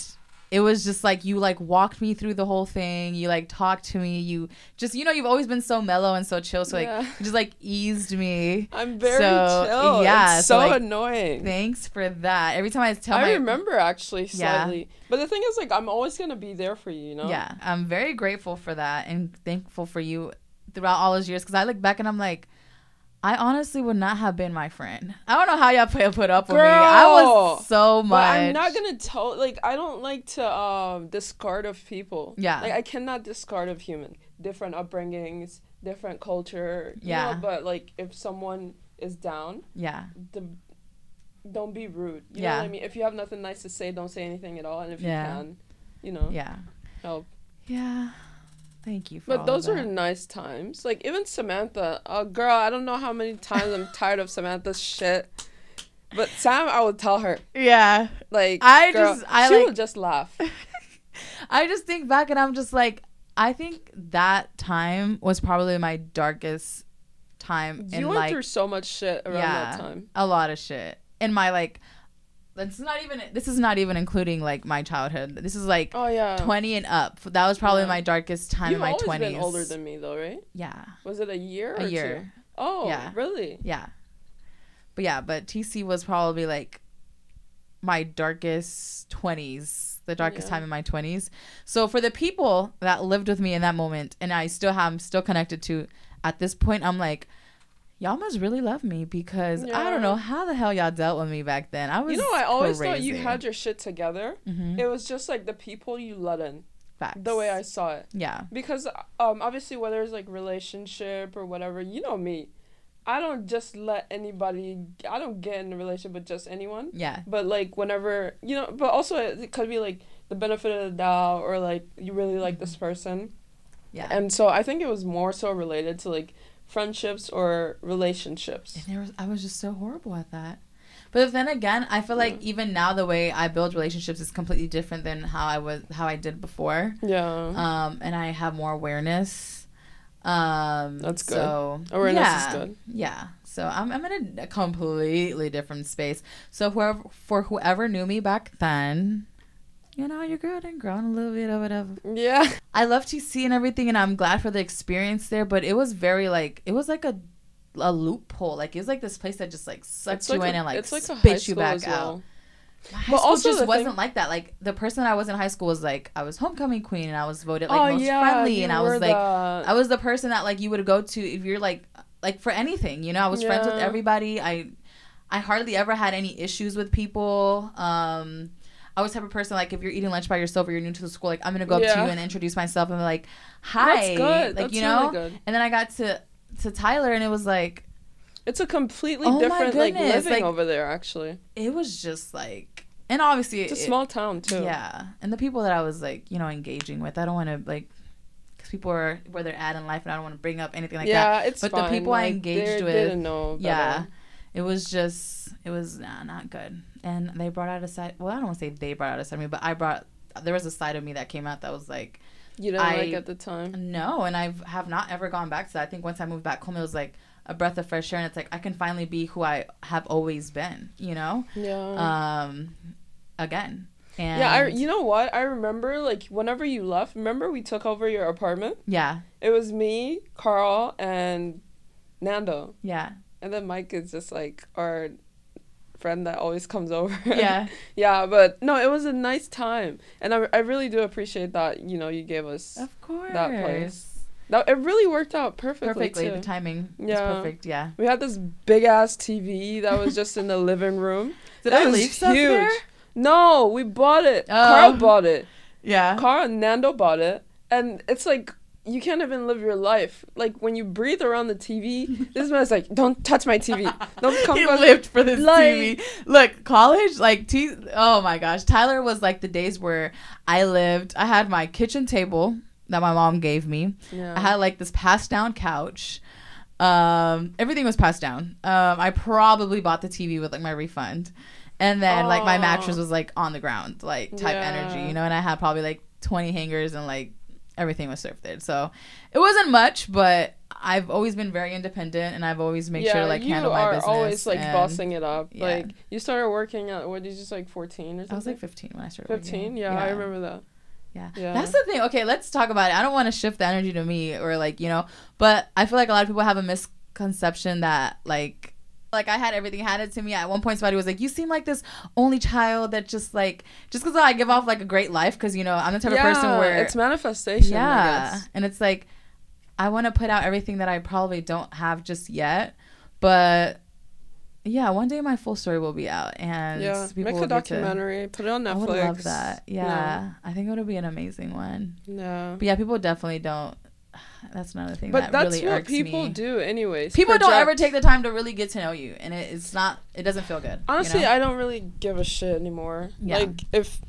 it was just like, you like walked me through the whole thing. You like talked to me. You just, you know, you've always been so mellow and so chill. So like, you just like eased me. I'm very chill. Yeah. It's so like, annoying. Thanks for that. Every time I tell I remember actually slightly. Yeah. But the thing is like, I'm always going to be there for you, you know? Yeah. I'm very grateful for that and thankful for you throughout all those years. Cause I look back and I'm like, I honestly would not have been my friend. I don't know how y'all put up with me. I was so much. But I'm not going to tell, like, I don't like to discard of people. Yeah. Like, I cannot discard of human. Different upbringings, different culture. Yeah. You know, but, like, if someone is down. Yeah. Don't be rude. You know what I mean? If you have nothing nice to say, don't say anything at all. And if you can, you know. Yeah. Help. Yeah. Thank you for But all those of that. Were nice times. Like, even Samantha. Oh, girl, I don't know how many times I'm tired of Samantha's shit. But Sam, I would tell her. Yeah. Like, she like, would just laugh. I just think back and I'm just like, I think that time was probably my darkest time. You went through so much shit around that time. A lot of shit. In my, like... this is not even including like my childhood. This is like 20 and up. That was probably my darkest time in my 20s. You've always been older than me though, right? Yeah. Was it a year or 2? Oh, really? Yeah. But yeah, but TC was probably like my darkest 20s, the darkest time in my 20s. So for the people that lived with me in that moment and I'm still connected to at this point, I'm like, y'all must really love me because I don't know how the hell y'all dealt with me back then. I was I always thought you had your shit together. Mm-hmm. It was just like the people you let in. Facts. The way I saw it. Yeah. Because obviously whether it's like relationship or whatever, you know me. I don't just let anybody, I don't get in a relationship with just anyone. Yeah. But like whenever, you know, but also it could be like the benefit of the doubt or like you really like this person. Yeah. And so I think it was more so related to like friendships or relationships. And I was just so horrible at that. But then again, I feel like even now the way I build relationships is completely different than how I did before. Yeah. And I have more awareness. That's good. So, awareness is good. Yeah. So I'm in a completely different space. So whoever knew me back then, you know, your girl done grown a little bit or whatever. Yeah. I love TC and everything, and I'm glad for the experience there, but it was very, like, it was like a loophole. Like, it was like this place that just, like, sucked you in and, like, spit you back out. My high school just wasn't like that. Like, the person I was in high school was, like, I was homecoming queen, and I was voted, like, most friendly, and I was, like, I was the person that, like, you would go to if you're, like, for anything, you know? I was friends with everybody. I hardly ever had any issues with people. I was the type of person, like, if you're eating lunch by yourself or you're new to the school, like, I'm going to go up to you and introduce myself and be like, hi. That's good. Like, that's you know? Really good. And then I got to Tyler, and it was like... It's a completely different, like, living over there, actually. It was just, like... And obviously... It's a small town, too. Yeah. And the people that I was, like, you know, engaging with, I don't want to, like... Because people are where they're at in life, and I don't want to bring up anything like that. Yeah, it's fine. But the people like, I engaged with... They didn't know better. Yeah. It was just... It was not good. And they brought out a side... Well, I don't want to say they brought out a side of me, but I brought... There was a side of me that came out that was like... You didn't like at the time? No, and I have not ever gone back to that. I think once I moved back home, it was like a breath of fresh air. And it's like, I can finally be who I have always been, you know? Yeah. Again. And yeah, you know what? I remember, like, whenever you left, remember we took over your apartment? Yeah. It was me, Carl, and Nando. Yeah. And then Mike is just, like, our friend that always comes over. Yeah. Yeah, but, no, it was a nice time. And I really do appreciate that, you know, you gave us of course. That place. That, it really worked out perfectly too. The timing was perfect, yeah. We had this big-ass TV that was just in the living room. Did I leave stuff there? No, we bought it. Oh. Carl bought it. Yeah. Carl and Nando bought it. And it's like, you can't even live your life. Like, when you breathe around the TV, this man's like, don't touch my TV. Don't come. He lived for this TV. Look, college, like, oh my gosh. Tyler was like the days where I had my kitchen table that my mom gave me. Yeah. I had like this passed down couch. Everything was passed down. I probably bought the TV with like my refund. And then, like, my mattress was, like, on the ground, like, type energy, you know? And I had probably, like, 20 hangers and, like, everything was thrifted. So it wasn't much, but I've always been very independent, and I've always made sure to, like, handle my business. You are always, like, bossing it up. Yeah. Like, you started working at, what, did you just, like, 14 or something? I was, like, 15 when I started working. 15? Yeah, I remember that. Yeah. That's the thing. Okay, let's talk about it. I don't want to shift the energy to me or, like, you know, but I feel like a lot of people have a misconception that, like I had everything handed to me. At one point somebody was like, you seem like this only child that just like, just because I give off like a great life, because you know I'm the type of person where it's manifestation, I guess. And it's like, I want to put out everything that I probably don't have just yet, but yeah, one day my full story will be out, and people make a documentary, put it on Netflix. I would love that. I think it'll be an amazing one. But yeah, people definitely don't. That's another thing, but that's really what people do anyways. People don't ever take the time to really get to know you, and it doesn't feel good, honestly, you know? I don't really give a shit anymore. Like, if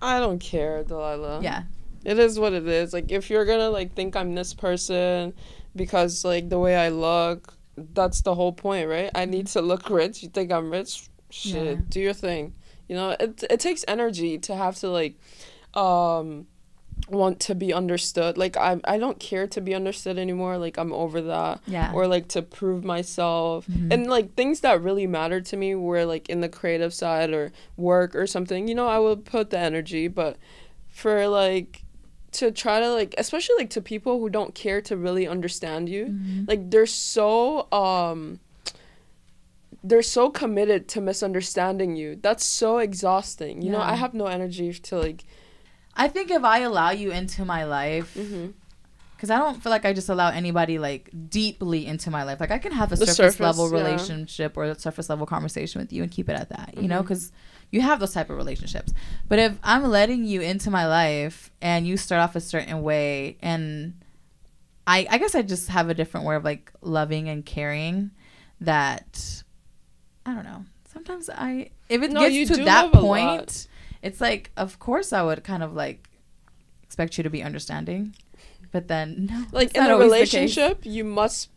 I don't care, Delilah, it is what it is. Like, if you're gonna like think I'm this person because like the way I look, that's the whole point, right? I need to look rich. You think I'm rich? Shit, do your thing, you know? It takes energy to have to like want to be understood. Like, I don't care to be understood anymore. Like, I'm over that. Or like to prove myself, and like things that really matter to me were like in the creative side or work or something, you know, I will put the energy. But for like to try to like, especially like to people who don't care to really understand you, like they're so committed to misunderstanding you. That's so exhausting, you know? I have no energy to like, I think if I allow you into my life, because I don't feel like I just allow anybody like deeply into my life. Like, I can have a surface level relationship or a surface level conversation with you and keep it at that, you know, because you have those type of relationships. But if I'm letting you into my life and you start off a certain way, and I guess I just have a different way of like loving and caring, that I don't know. Sometimes if it gets to that point, it's like, of course I would kind of like expect you to be understanding, but then no. Like, in a relationship, you must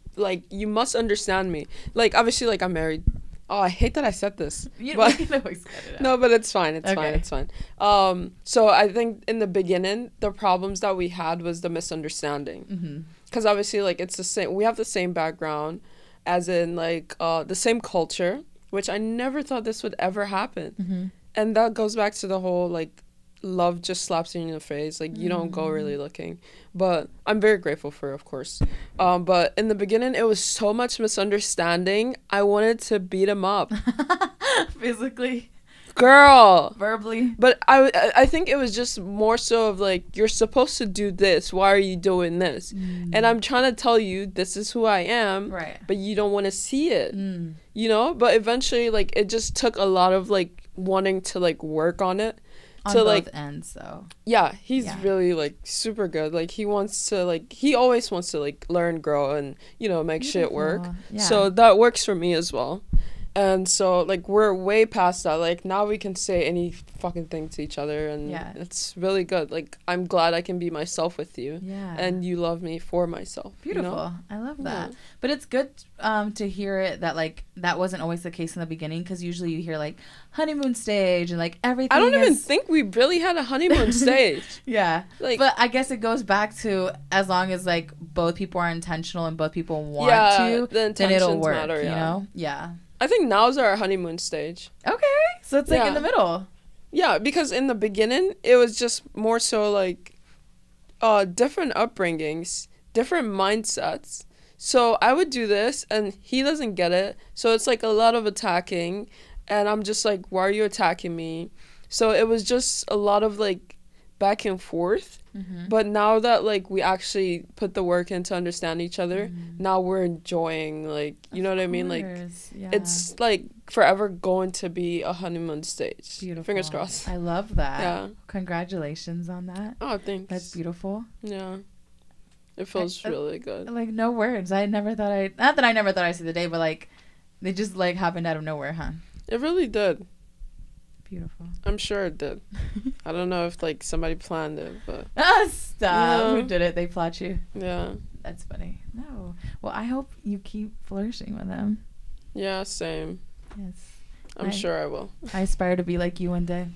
understand me. Like, obviously, like, I'm married. Oh, I hate that I said this. You can always cut it out. No, but it's fine. It's fine. So I think in the beginning, the problems that we had was the misunderstanding, because obviously, like, it's the same. We have the same background, as in like the same culture, which I never thought this would ever happen. And that goes back to the whole, like, love just slaps you in the face. Like, you don't go really looking. But I'm very grateful for it, of course. But in the beginning, it was so much misunderstanding. I wanted to beat him up. Physically. Girl. Verbally. But I think it was just more so of, like, you're supposed to do this. Why are you doing this? And I'm trying to tell you this is who I am. Right. But you don't want to see it. You know? But eventually, like, it just took a lot of, like, wanting to like work on it on both like ends, though. Yeah, he's really like super good. Like, he always wants to like learn, grow, and you know, make shit work. So that works for me as well. And so like we're way past that. Like, now we can say any fucking thing to each other, and it's really good. Like, I'm glad I can be myself with you, and you love me for myself. Beautiful, you know? I love that. But it's good to hear it that like that wasn't always the case in the beginning, because usually you hear like honeymoon stage and like everything. I don't even think we really had a honeymoon stage. Like, but I guess it goes back to, as long as like both people are intentional and both people want to, then it'll work. Matter, you know? I think now's our honeymoon stage. Okay. So it's like in the middle. Yeah, because in the beginning, it was just more so like different upbringings, different mindsets. So I would do this and he doesn't get it. So it's like a lot of attacking and I'm just like, why are you attacking me? So it was just a lot of like back and forth. Mm-hmm. But now that like we actually put the work in to understand each other, mm-hmm. now we're enjoying, like, you know what I mean? Like, yeah. It's like forever going to be a honeymoon stage. Beautiful. Fingers crossed. I love that. Yeah. Congratulations on that. Oh, thanks. That's beautiful. Yeah. It feels really good. Like, no words. I never thought I... Not that I never thought I'd see the day, but, like, they just, like, happened out of nowhere, huh? It really did. Beautiful. I'm sure it did. I don't know if, like, somebody planned it, but... Ah, stop. You know? Who did it? They plot you. Yeah. That's funny. No. Well, I hope you keep flourishing with them. Yeah, same. Yes. I'm sure I will. I aspire to be like you one day.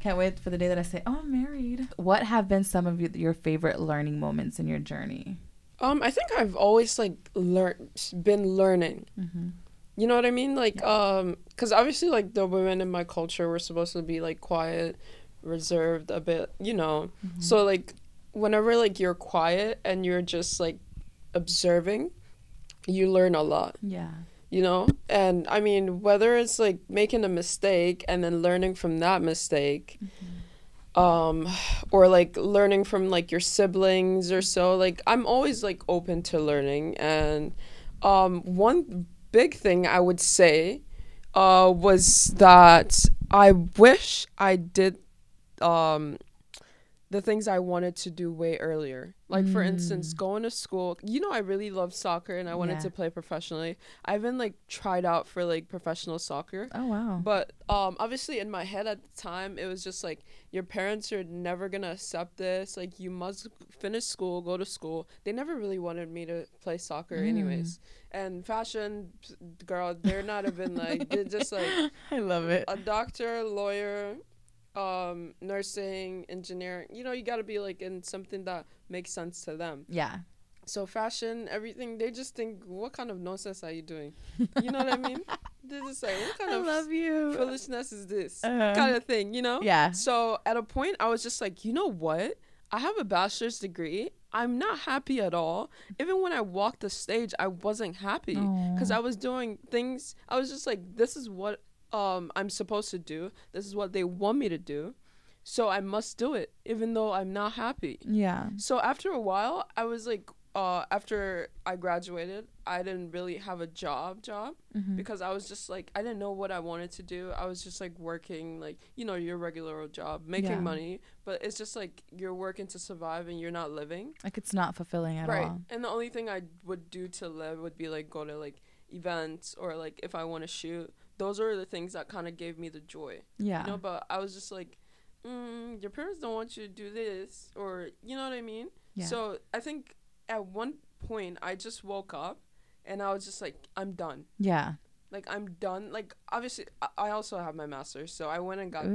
Can't wait for the day that I say, oh, I'm married. What have been some of your favorite learning moments in your journey? I think I've always, like, been learning. Mm-hmm. You know what I mean? Like, because obviously, like, the women in my culture were supposed to be, like, quiet, reserved a bit, you know. Mm-hmm. So, like, whenever, like, you're quiet and you're just, like, observing, you learn a lot. Yeah. You know, and I mean, whether it's like making a mistake and then learning from that mistake, mm-hmm. Or like learning from like your siblings or so, like I'm always like open to learning. And one big thing I would say was that I wish I did the things I wanted to do way earlier. Like, for instance, going to school, you know, I really love soccer and I wanted to play professionally. I've been like tried out for like professional soccer. Oh, wow. But obviously in my head at the time, it was just like, your parents are never going to accept this. Like, you must finish school, go to school. They never really wanted me to play soccer anyways. And fashion, girl, they're not even like, they're just like. I love it. A doctor, lawyer, nursing, engineering, you know, you got to be like in something that makes sense to them. Yeah. So fashion, everything, they just think, what kind of nonsense are you doing? You know what I mean? They're just like, what kind of foolishness is this? Kind of thing, you know? Yeah. So at a point, I was just like, you know what? I have a bachelor's degree. I'm not happy at all. Even when I walked the stage, I wasn't happy because I was doing things. I was just like, this is what I'm supposed to do. This is what they want me to do. So I must do it, even though I'm not happy. Yeah. So after a while, I was like, after I graduated, I didn't really have a job mm-hmm. because I was just like, I didn't know what I wanted to do. I was just like working, like, you know, your regular old job, making money. But it's just like you're working to survive and you're not living. Like, it's not fulfilling at all. Right. And the only thing I would do to live would be like go to like events or like if I want to shoot. Those are the things that kind of gave me the joy. Yeah. You know, but I was just like, your parents don't want you to do this, or you know what I mean? Yeah. So I think at one point I just woke up and I was just like, I'm done. Yeah. Like, I'm done. Like, obviously I also have my master's, so I went and got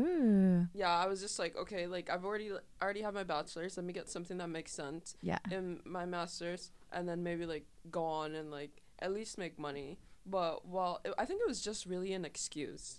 I was just like, okay, like I've already have my bachelor's, let me get something that makes sense in my master's, and then maybe like go on and like at least make money. But I think it was just really an excuse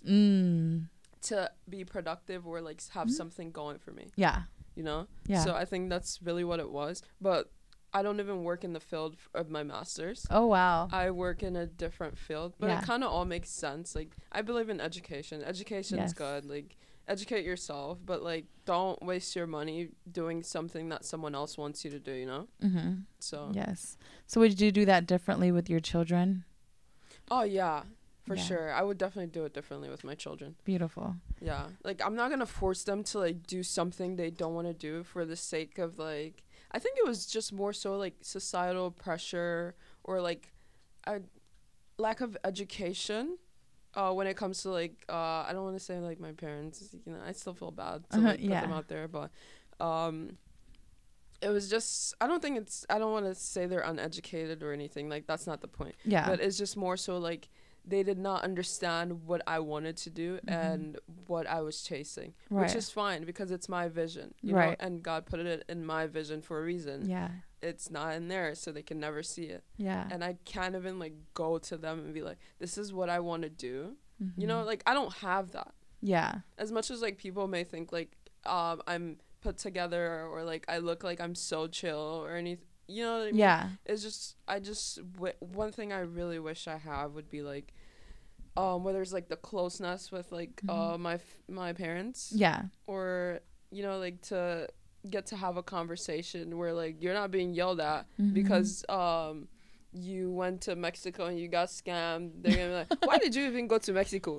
to be productive or like have something going for me. Yeah. You know? Yeah. So I think that's really what it was. But I don't even work in the field of my master's. Oh, wow. I work in a different field. But it kind of all makes sense. Like, I believe in education. Education is good. Like, educate yourself. But, like, don't waste your money doing something that someone else wants you to do, you know? Mm-hmm. So. Yes. So would you do that differently with your children? Oh, yeah, for sure. I would definitely do it differently with my children. Beautiful. Yeah. Like, I'm not going to force them to, like, do something they don't want to do for the sake of, like... I think it was just more so, like, societal pressure or, like, a lack of education when it comes to, like... I don't want to say, like, my parents. You know, I still feel bad to, like, put them out there. But it was just... I don't want to say they're uneducated or anything. Like, that's not the point. Yeah. But it's just more so, like... They did not understand what I wanted to do and what I was chasing, which is fine because it's my vision, you know, and God put it in my vision for a reason. Yeah. It's not in there, so they can never see it. Yeah. And I can't even like go to them and be like, this is what I want to do. Mm-hmm. You know, like I don't have that. Yeah. As much as, like, people may think, like, I'm put together or, like, I look like I'm so chill or anything. You know what I mean? Yeah. It's just, one thing I really wish I have would be, like, whether it's, like, the closeness with, like, my parents. Yeah. Or, you know, like, to get to have a conversation where, like, you're not being yelled at because you went to Mexico and you got scammed. They're going to be like, why did you even go to Mexico?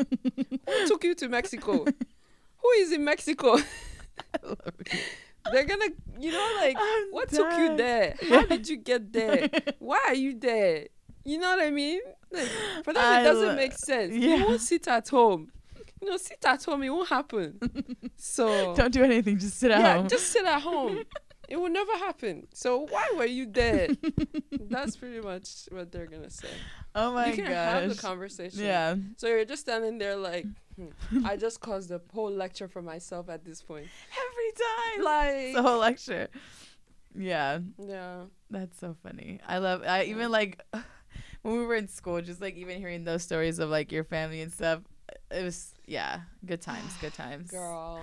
Who took you to Mexico? Who is in Mexico? I love it. They're going to, you know, like, what took you there? How did you get there? Why are you there? You know what I mean? Like, for them, it doesn't make sense. Yeah. You won't sit at home. You know, sit at home. It won't happen. So don't do anything. Just sit at home. Yeah, just sit at home. It will never happen. So why were you there? That's pretty much what they're going to say. Oh, my gosh. You can have the conversation. Yeah. So you're just standing there like, I just caused a whole lecture for myself at this point. Every time. Like. The whole lecture. Yeah. Yeah. That's so funny. I even like when we were in school, just like even hearing those stories of like your family and stuff. It was, yeah, good times, good times. Girl.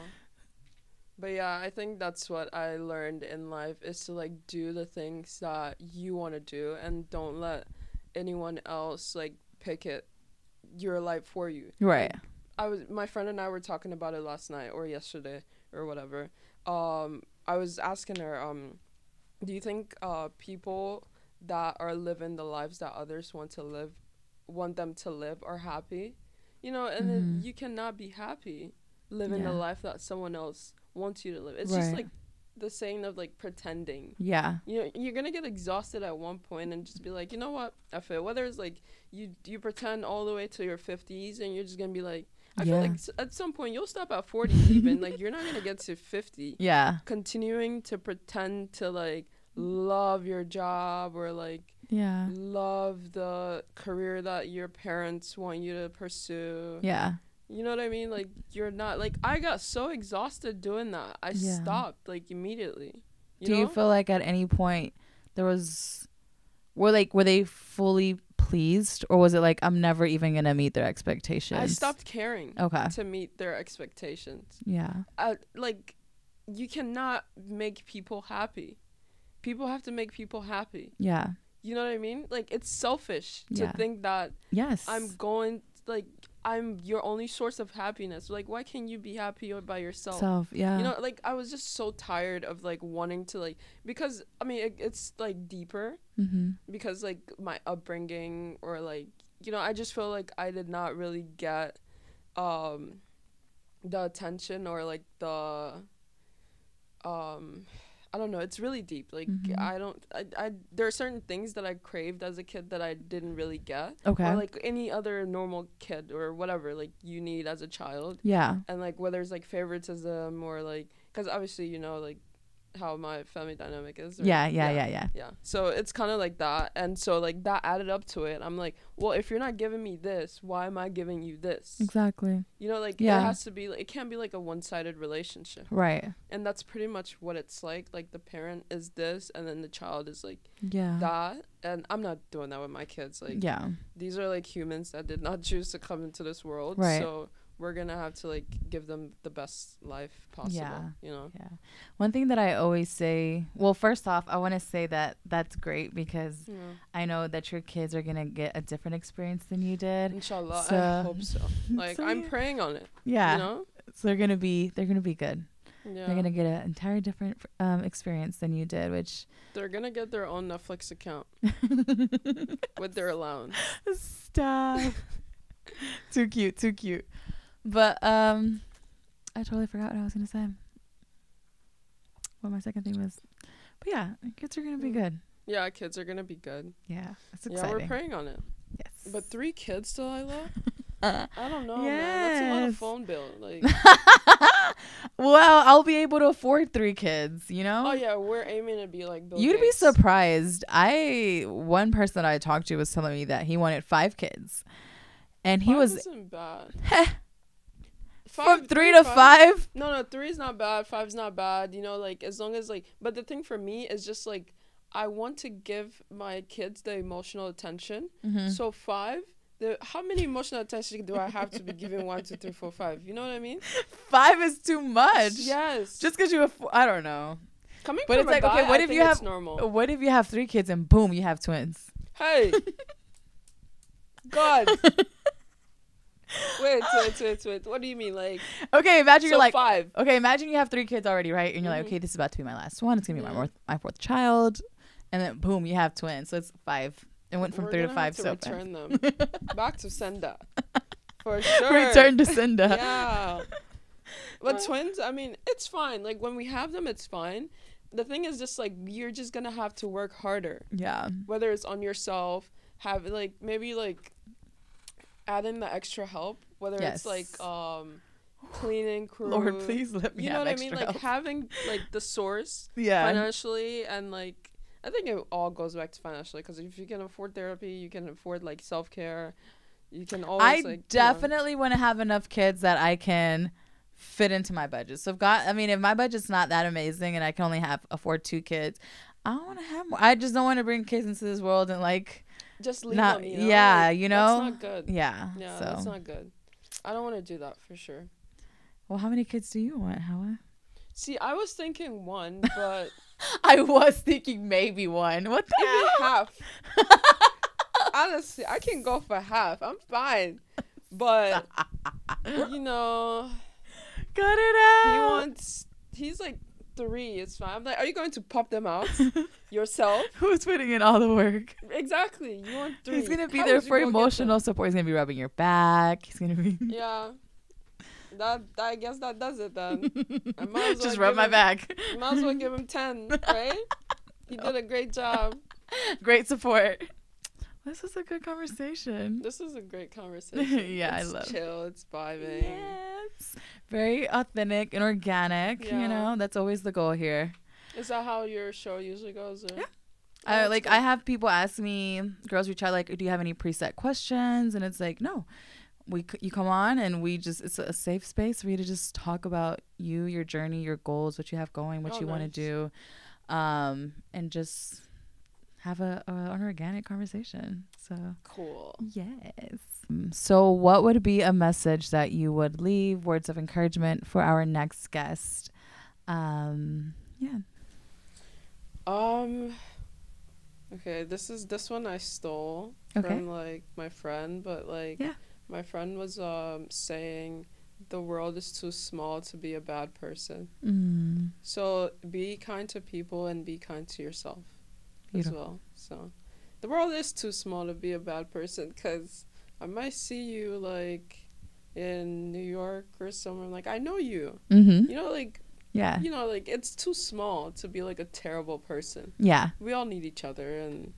But yeah, I think that's what I learned in life is to like do the things that you want to do and don't let anyone else like pick it your life for you. Right. Like, my friend and I were talking about it last night or yesterday or whatever. I was asking her, do you think people that are living the lives that others want them to live are happy? You know, and then you cannot be happy living the life that someone else wants you to live. It's just like the saying of like pretending. Yeah. You know, you're going to get exhausted at one point and just be like, you know what? I feel whether it's like you pretend all the way to your 50s and you're just going to be like, I feel like at some point you'll stop at 40 even. Like you're not going to get to 50. Yeah. Continuing to pretend to like love your job or like love the career that your parents want you to pursue. Yeah. You know what I mean? Like you're not like I got so exhausted doing that. I stopped like immediately. Do you feel like at any point there was were they fully pleased or was it like I'm never even gonna meet their expectations? I stopped caring to meet their expectations. Yeah. Like you cannot make people happy. People have to make people happy. Yeah. You know what I mean? Like it's selfish to think that I'm your only source of happiness. Like why can't you be happy by yourself? You know, like I was just so tired of like wanting to like because I mean it's like deeper because like my upbringing or like you know I just feel like I did not really get the attention or like the I don't know. It's really deep. Like there are certain things that I craved as a kid that I didn't really get. Okay. Or like any other normal kid or whatever, like you need as a child. Yeah. And like whether it's like favoritism or like, because obviously you know like how my family dynamic is. Right? Yeah. So it's kind of like that, and so like that added up to it. I'm like, well, if you're not giving me this, why am I giving you this? Exactly. You know, like it has to be. Like, it can't be like a one-sided relationship. Right. And that's pretty much what it's like. Like the parent is this, and then the child is like that. And I'm not doing that with my kids. Like these are like humans that did not choose to come into this world. Right. So we're gonna have to like give them the best life possible. You know. Yeah. One thing that I always say. Well, first off, I want to say that that's great because I know that your kids are gonna get a different experience than you did. Inshallah, so, I hope so. Like I'm praying on it. Yeah. You know. So they're gonna be good. Yeah. They're gonna get an entire different experience than you did, which they're gonna get their own Netflix account with their allowance. Stop. Too cute. But I totally forgot what I was gonna say. What my second thing was. But yeah, kids are gonna be good. Yeah, kids are gonna be good. Yeah, that's exciting. Yeah, we're praying on it. Yes. But 3 kids, Delilah. I don't know. Yes. Man, that's a lot of phone bill. Like. Well, I'll be able to afford 3 kids. You know. Oh yeah, we're aiming to be like. Bill You'd Gates. Be surprised. One person I talked to was telling me that he wanted 5 kids, and he was. Isn't bad. From 3 to 5? No, 3 is not bad. 5 is not bad. You know, like, as long as, like... But the thing for me is just, like, I want to give my kids the emotional attention. So 5 How many emotional attention do I have to be given 1, 2, 3, 4, 5? You know what I mean? 5 is too much. Yes. Just because you have, I don't know. Coming but from it's like, guy, okay, what if you have 3 kids and boom, you have twins? Hey. God. Wait. What do you mean? Like, okay, imagine so you're like 5. Okay, imagine you have 3 kids already, right? And you're like, okay, this is about to be my last one. It's gonna be my 4th child, and then boom, you have twins. So it's 5. It went from 3 to 5. So return them back to sender for sure. Return to sender. Yeah, but twins. I mean, it's fine. Like when we have them, it's fine. The thing is, just like you're just gonna have to work harder. Yeah. Whether it's on yourself, have like maybe like. Add in the extra help, whether yes. it's like cleaning crew. Lord, please let me. You know have what extra I mean? Help. Like having like the source, yeah, financially, and like I think it all goes back to financially, because if you can afford therapy, you can afford like self care. You can always. I like, definitely want to have enough kids that I can fit into my budget. So if my budget's not that amazing and I can only afford 2 kids, I don't want to have more. I just don't want to bring kids into this world and like. Just leave them, you know? Yeah, like, you know? That's not good. Yeah. Yeah, so. That's not good. I don't want to do that for sure. Well, how many kids do you want, Hawa? See, I was thinking 1, but... I was thinking maybe 1. What the hell? Maybe half. Honestly, I can go for half. I'm fine. But, you know... Cut it out! He's like 3. It's fine. I'm like, are you going to pop them out yourself? Who's putting in all the work? Exactly. You want 3. He's gonna be there for emotional support. He's gonna be rubbing your back. He's gonna be I guess that does it then. I might as well just rub my back. Might as well give him 10, right? He did a great job. Great support. This was a good conversation. This is a great conversation. Yeah, it's I love it. It's chill. It's vibing. Yes. Very authentic and organic. Yeah. You know, that's always the goal here. Is that how your show usually goes? Or? Yeah. I have people ask me, girls reach out like, do you have any preset questions? And it's like, no. You come on and we just, it's a safe space for you to just talk about you, your journey, your goals, what you have going, what you want to do. And just... have an organic conversation. So cool. Yes. So what would be a message that you would leave, words of encouragement for our next guest? Okay, this one I stole from like my friend, but like my friend was saying the world is too small to be a bad person. So be kind to people and be kind to yourself. Beautiful. As well. So the world is too small to be a bad person, because I might see you like in New York or somewhere. I'm like, I know you. You know, like, yeah, you know, like it's too small to be like a terrible person. Yeah, we all need each other, and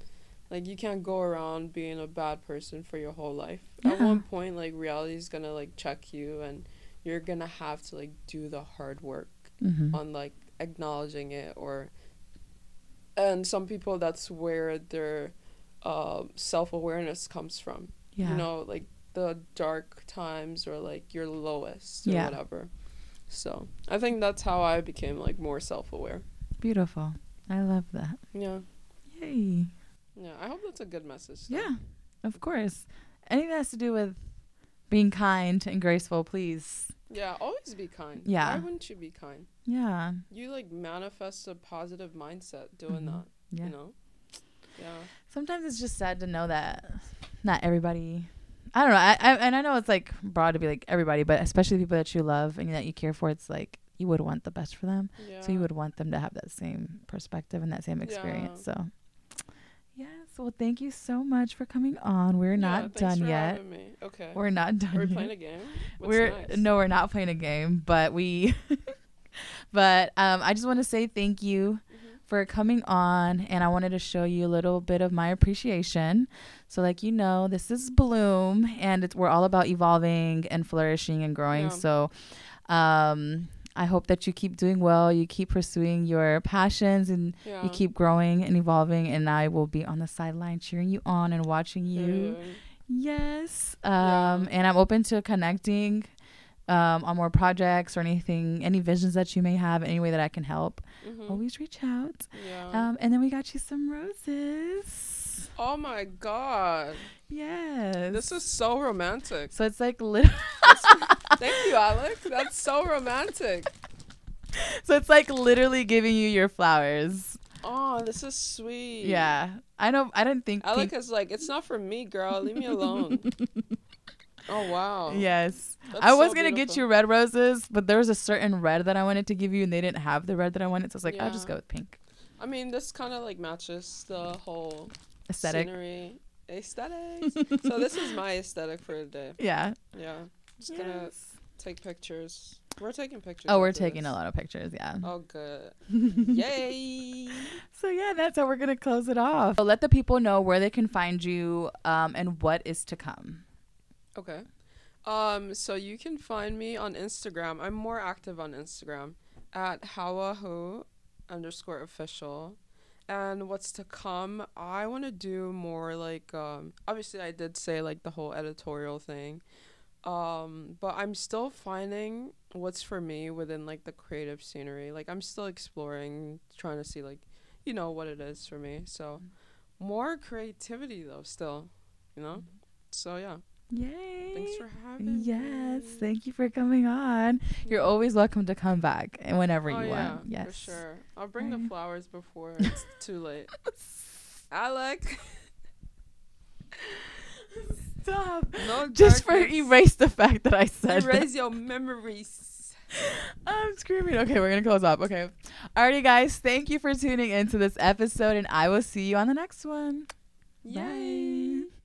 like you can't go around being a bad person for your whole life. At one point, like reality is gonna like check you, and you're gonna have to like do the hard work on like acknowledging it. Or and some people, that's where their self-awareness comes from. You know, like the dark times or like your lowest or whatever. So I think that's how I became like more self-aware. Beautiful. I love that. Yeah. Yay. Yeah. I hope that's a good message. Though. Yeah, of course. Anything that has to do with being kind and graceful, please. Yeah, always be kind. Yeah. Why wouldn't you be kind? Yeah. You like manifest a positive mindset doing that. Yeah. You know? Yeah. Sometimes it's just sad to know that not everybody, I don't know. I know it's like broad to be like everybody, but especially people that you love and that you care for, it's like you would want the best for them. Yeah. So you would want them to have that same perspective and that same experience. Yeah. So well, thank you so much for coming on. We're not done yet. Okay. We're not done. Are we playing a game? No, we're not playing a game, but we I just want to say thank you for coming on, and I wanted to show you a little bit of my appreciation. So like, you know, this is Bloom, and we're all about evolving and flourishing and growing. Yeah. So I hope that you keep doing well, you keep pursuing your passions, and you keep growing and evolving, and I will be on the sideline cheering you on and watching you. Yes. And I'm open to connecting on more projects or anything, any visions that you may have, any way that I can help. Always reach out. And then we got you some roses. Yes. Oh my God. Yes. This is so romantic. So it's like literally. Thank you, Alex. That's so romantic. So it's like literally giving you your flowers. Oh, this is sweet. Yeah. I know. I didn't think. Alec is like, it's not for me, girl. Leave me alone. Oh, wow. Yes. That's I was so going to get you red roses, but there was a certain red that I wanted to give you, and they didn't have the red that I wanted. So I was like, yeah. I'll just go with pink. I mean, this kind of like matches the whole aesthetic. Scenery. Aesthetics. So this is my aesthetic for today. Yeah. Yeah. Just going to take pictures. We're taking pictures. Oh, we're taking a lot of pictures. Yeah. Oh, good. Yay. So, yeah, that's how we're going to close it off. So let the people know where they can find you and what is to come. Okay. So you can find me on Instagram. I'm more active on Instagram at @hawahu_official. And what's to come, I want to do more like, obviously I did say like the whole editorial thing. But I'm still finding what's for me within like the creative scenery. Like I'm still exploring, trying to see like, you know, what it is for me. So more creativity though still, you know? So yeah. Yay. Thanks for having me. Yes. Thank you for coming on. You're always welcome to come back and whenever you want. Yes. For sure. I'll bring the flowers before it's too late. Alec. Stop. No, just for erase the fact that I said erase your memories. I'm screaming. Okay, we're gonna close up. Okay, alrighty guys, thank you for tuning into this episode, and I will see you on the next one. Yay. Bye.